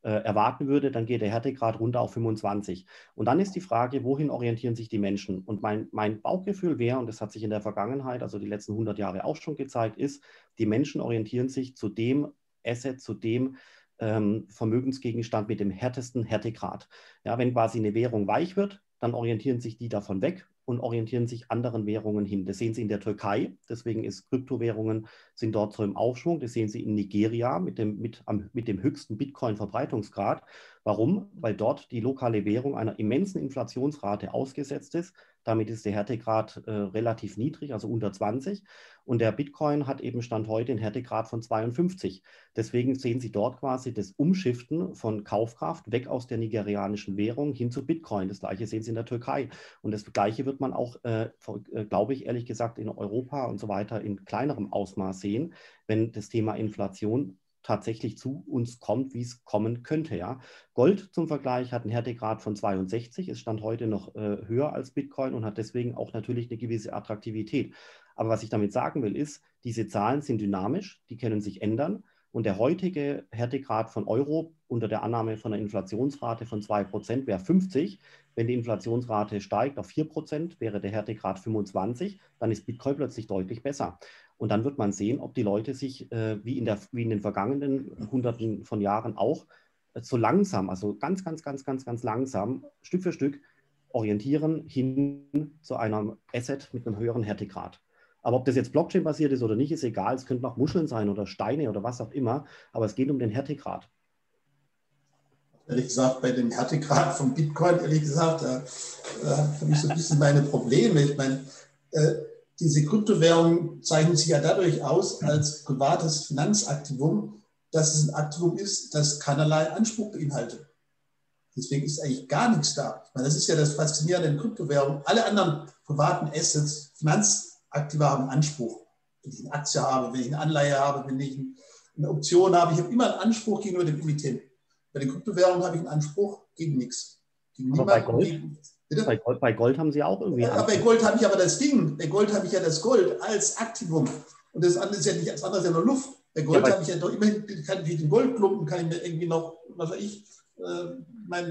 erwarten würde, dann geht der Härtegrad runter auf 25. Und dann ist die Frage, wohin orientieren sich die Menschen? Und mein Bauchgefühl wäre, und das hat sich in der Vergangenheit, also die letzten 100 Jahre auch schon gezeigt, ist, die Menschen orientieren sich zu dem Asset, zu dem Vermögensgegenstand mit dem härtesten Härtegrad. Ja, wenn quasi eine Währung weich wird, dann orientieren sich die davon weg und orientieren sich anderen Währungen hin. Das sehen Sie in der Türkei, deswegen ist Kryptowährungen sind dort so im Aufschwung. Das sehen Sie in Nigeria mit dem höchsten Bitcoin-Verbreitungsgrad. Warum? Weil dort die lokale Währung einer immensen Inflationsrate ausgesetzt ist. Damit ist der Härtegrad relativ niedrig, also unter 20. Und der Bitcoin hat eben Stand heute einen Härtegrad von 52. Deswegen sehen Sie dort quasi das Umschiften von Kaufkraft weg aus der nigerianischen Währung hin zu Bitcoin. Das Gleiche sehen Sie in der Türkei. Und das Gleiche wird man auch, glaube ich, ehrlich gesagt, in Europa und so weiter in kleinerem Ausmaß sehen, wenn das Thema Inflation tatsächlich zu uns kommt, wie es kommen könnte. Ja. Gold zum Vergleich hat einen Härtegrad von 62, ist Stand heute noch höher als Bitcoin und hat deswegen auch natürlich eine gewisse Attraktivität. Aber was ich damit sagen will, ist, diese Zahlen sind dynamisch, die können sich ändern und der heutige Härtegrad von Euro unter der Annahme von einer Inflationsrate von 2% wäre 50. Wenn die Inflationsrate steigt auf 4%, wäre der Härtegrad 25, dann ist Bitcoin plötzlich deutlich besser. Und dann wird man sehen, ob die Leute sich, wie in den vergangenen Hunderten von Jahren auch, so langsam, also ganz, ganz, ganz, ganz, ganz langsam, Stück für Stück orientieren hin zu einem Asset mit einem höheren Härtegrad. Aber ob das jetzt Blockchain-basiert ist oder nicht, ist egal. Es könnten auch Muscheln sein oder Steine oder was auch immer. Aber es geht um den Härtegrad. Ehrlich gesagt, bei dem Härtegrad von Bitcoin, ehrlich gesagt, da habe ich so ein bisschen meine Probleme. Ich meine, diese Kryptowährungen zeichnen sich ja dadurch aus, als privates Finanzaktivum, dass es ein Aktivum ist, das keinerlei Anspruch beinhaltet. Deswegen ist eigentlich gar nichts da. Ich meine, das ist ja das Faszinierende an Kryptowährungen. Alle anderen privaten Assets, Finanzaktiva haben Anspruch. Wenn ich eine Aktie habe, wenn ich eine Anleihe habe, wenn ich eine Option habe, ich habe immer einen Anspruch gegenüber dem Emittenten. Bei den Kryptowährungen habe ich einen Anspruch gegen nichts. Gegen niemanden. Bei Gold haben Sie auch irgendwie... Ja, bei Gold habe ich aber das Ding. Bei Gold habe ich ja das Gold als Aktivum. Und das andere ist ja nicht als anderes, ja nur Luft. Bei Gold habe ich ja doch immerhin, kann ich den Goldklumpen, kann ich mir irgendwie noch, was weiß ich, meine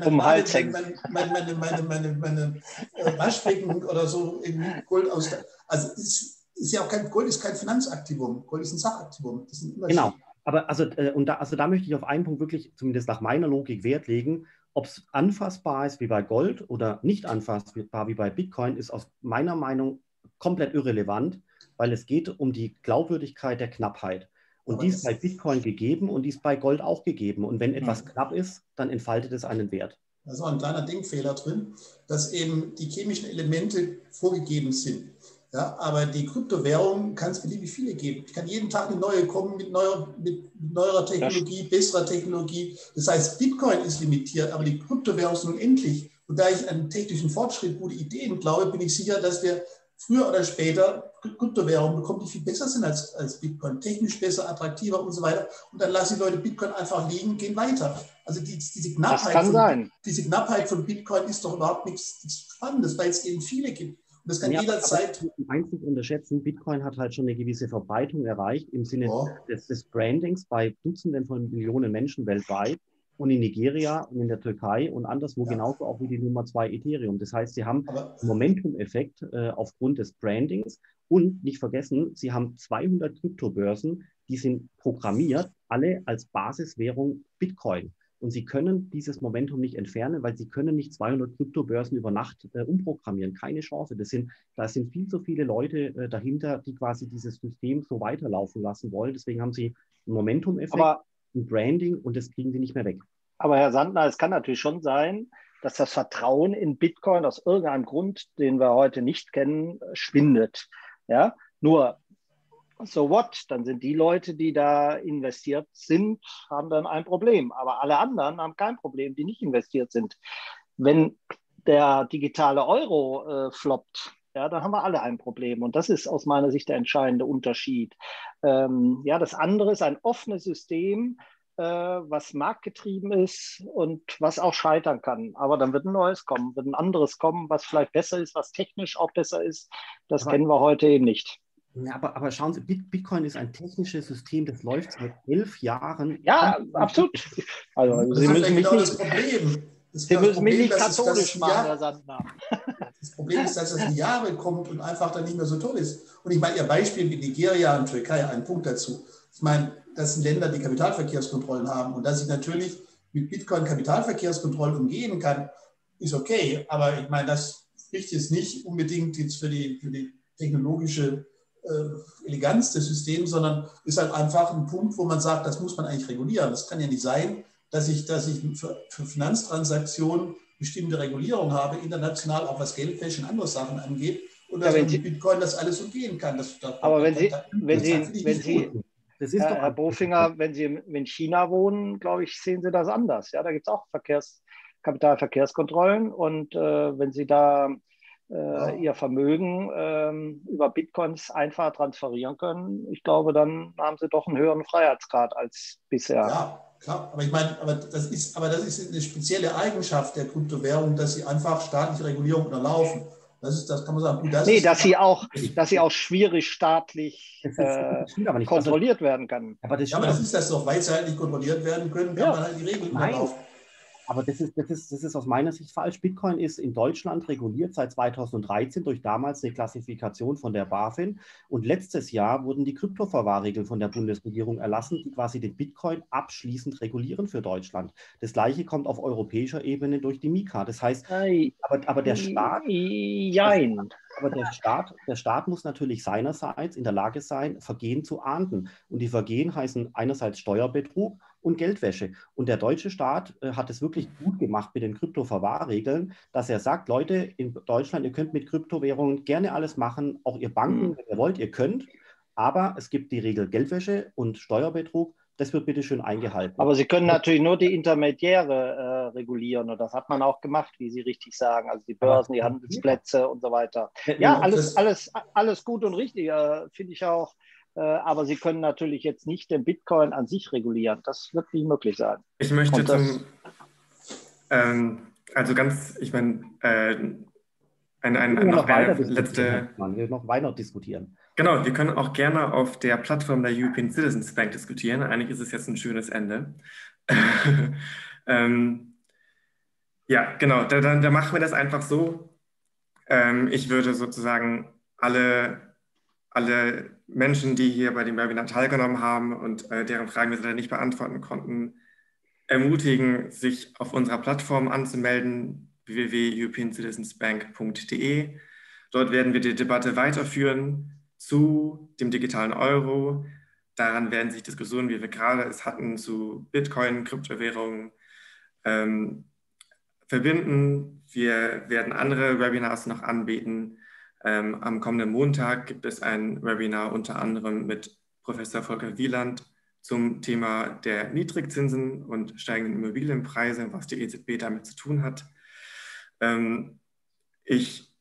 Waschbecken oder so irgendwie Gold aus... Also ist ja auch kein... Gold ist kein Finanzaktivum. Gold ist ein Sachaktivum. Das ist ein Unterschied. Genau. Aber da möchte ich auf einen Punkt wirklich, zumindest nach meiner Logik, Wert legen. Ob es anfassbar ist wie bei Gold oder nicht anfassbar wie bei Bitcoin, ist aus meiner Meinung komplett irrelevant, weil es geht um die Glaubwürdigkeit der Knappheit. Und die ist bei Bitcoin gegeben und die ist bei Gold auch gegeben. Und wenn etwas knapp ist, dann entfaltet es einen Wert. Da ist auch ein kleiner Denkfehler drin, dass eben die chemischen Elemente vorgegeben sind. Ja, aber die Kryptowährung kann es beliebig viele geben. Es kann jeden Tag eine neue kommen mit neuerer Technologie, besserer Technologie. Das heißt, Bitcoin ist limitiert, aber die Kryptowährung ist unendlich. Und da ich an technischen Fortschritt, gute Ideen glaube, bin ich sicher, dass wir früher oder später Kryptowährungen bekommt, die viel besser sind als Bitcoin, technisch besser, attraktiver und so weiter. Und dann lassen die Leute Bitcoin einfach liegen und gehen weiter. Also diese Knappheit von Bitcoin ist doch überhaupt nichts Spannendes, weil es eben viele gibt. Und das kann jederzeit... Eins nicht unterschätzen, Bitcoin hat halt schon eine gewisse Verbreitung erreicht im Sinne des Brandings bei Dutzenden von Millionen Menschen weltweit. Und in Nigeria und in der Türkei und anderswo genauso auch wie die Nummer 2 Ethereum. Das heißt, sie haben einen Momentum-Effekt aufgrund des Brandings. Und nicht vergessen, sie haben 200 Kryptobörsen, die sind programmiert, alle als Basiswährung Bitcoin. Und sie können dieses Momentum nicht entfernen, weil sie können nicht 200 Kryptobörsen über Nacht umprogrammieren. Keine Chance. Da sind viel zu viele Leute dahinter, die quasi dieses System so weiterlaufen lassen wollen. Deswegen haben sie einen Momentum-Effekt. Branding und das kriegen sie nicht mehr weg. Aber Herr Sandner, es kann natürlich schon sein, dass das Vertrauen in Bitcoin aus irgendeinem Grund, den wir heute nicht kennen, schwindet. Ja? Nur, so what? Dann sind die Leute, die da investiert sind, haben dann ein Problem. Aber alle anderen haben kein Problem, die nicht investiert sind. Wenn der digitale Euro floppt, ja, dann haben wir alle ein Problem. Und das ist aus meiner Sicht der entscheidende Unterschied. Das andere ist ein offenes System, was marktgetrieben ist und was auch scheitern kann. Aber dann wird ein neues kommen, wird ein anderes kommen, was vielleicht besser ist, was technisch auch besser ist. Das kennen wir heute eben nicht. Ja, aber schauen Sie, Bitcoin ist ein technisches System, das läuft seit 11 Jahren. Ja, absolut. Also, Sie müssen mich nicht... Sie müssen mich nicht katholisch machen, Herr Sandner. Das Problem ist, dass das in Jahre kommt und einfach dann nicht mehr so toll ist. Und ich meine, Ihr Beispiel mit Nigeria und Türkei, ein Punkt dazu. Ich meine, das sind Länder, die Kapitalverkehrskontrollen haben. Und dass ich natürlich mit Bitcoin Kapitalverkehrskontrollen umgehen kann, ist okay. Aber ich meine, das spricht jetzt nicht unbedingt jetzt für die technologische Eleganz des Systems, sondern ist halt einfach ein Punkt, wo man sagt, das muss man eigentlich regulieren. Das kann ja nicht sein, dass ich für Finanztransaktionen bestimmte Regulierung habe, international, auch was Geldwäsche und andere Sachen angeht, und dass mit Bitcoin das alles umgehen kann. Herr Bofinger, wenn Sie in China wohnen, glaube ich, sehen Sie das anders. Ja, da gibt es auch Kapitalverkehrskontrollen und wenn Sie da Ihr Vermögen über Bitcoins einfach transferieren können, ich glaube, dann haben Sie doch einen höheren Freiheitsgrad als bisher. Ja. Klar, aber ich meine, das ist eine spezielle Eigenschaft der Kryptowährung, dass sie einfach staatliche Regulierung unterlaufen. Das kann man sagen. Dass sie auch schwierig staatlich kontrolliert werden kann. Aber weil sie halt nicht kontrolliert werden können, kann man halt die Regeln unterlaufen. Aber das ist aus meiner Sicht falsch. Bitcoin ist in Deutschland reguliert seit 2013 durch damals eine Klassifikation von der BaFin. Und letztes Jahr wurden die Kryptoverwahrregeln von der Bundesregierung erlassen, die quasi den Bitcoin abschließend regulieren für Deutschland. Das Gleiche kommt auf europäischer Ebene durch die MiCA. Das heißt, der Staat muss natürlich seinerseits in der Lage sein, Vergehen zu ahnden. Und die Vergehen heißen einerseits Steuerbetrug und Geldwäsche. Und der deutsche Staat hat es wirklich gut gemacht mit den Kryptoverwahrregeln, dass er sagt, Leute, in Deutschland, ihr könnt mit Kryptowährungen gerne alles machen, auch ihr Banken, wenn ihr wollt, ihr könnt. Aber es gibt die Regel Geldwäsche und Steuerbetrug. Das wird bitte schön eingehalten. Aber Sie können natürlich nur die Intermediäre regulieren. Und das hat man auch gemacht, wie Sie richtig sagen. Also die Börsen, die Handelsplätze und so weiter. Ja, alles gut und richtig, finde ich auch. Aber Sie können natürlich jetzt nicht den Bitcoin an sich regulieren. Das wird nicht möglich sein. Ich möchte wir noch weiter diskutieren. Genau, wir können auch gerne auf der Plattform der European Citizens Bank diskutieren. Eigentlich ist es jetzt ein schönes Ende. Da machen wir das einfach so. Ich würde sozusagen alle Menschen, die hier bei dem Webinar teilgenommen haben und deren Fragen wir leider nicht beantworten konnten, ermutigen, sich auf unserer Plattform anzumelden, www.europeancitizensbank.de. Dort werden wir die Debatte weiterführen zu dem digitalen Euro. Daran werden sich Diskussionen, wie wir gerade es hatten, zu Bitcoin, Kryptowährungen verbinden. Wir werden andere Webinars noch anbieten. Am kommenden Montag gibt es ein Webinar unter anderem mit Professor Volker Wieland zum Thema der Niedrigzinsen und steigenden Immobilienpreise, was die EZB damit zu tun hat. Ich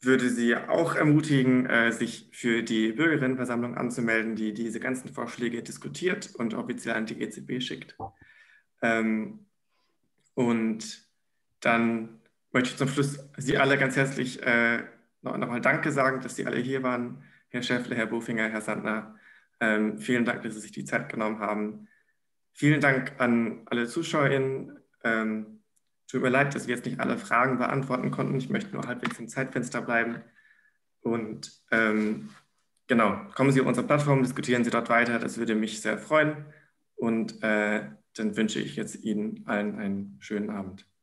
würde Sie auch ermutigen, sich für die Bürgerinnenversammlung anzumelden, die diese ganzen Vorschläge diskutiert und offiziell an die EZB schickt. Und dann möchte ich zum Schluss Sie alle ganz herzlich nochmal Danke sagen, dass Sie alle hier waren. Herr Schäffler, Herr Bofinger, Herr Sandner, vielen Dank, dass Sie sich die Zeit genommen haben. Vielen Dank an alle ZuschauerInnen. Tut mir leid, dass wir jetzt nicht alle Fragen beantworten konnten. Ich möchte nur halbwegs im Zeitfenster bleiben. Und genau, kommen Sie auf unsere Plattform, diskutieren Sie dort weiter. Das würde mich sehr freuen. Und dann wünsche ich jetzt Ihnen allen einen schönen Abend.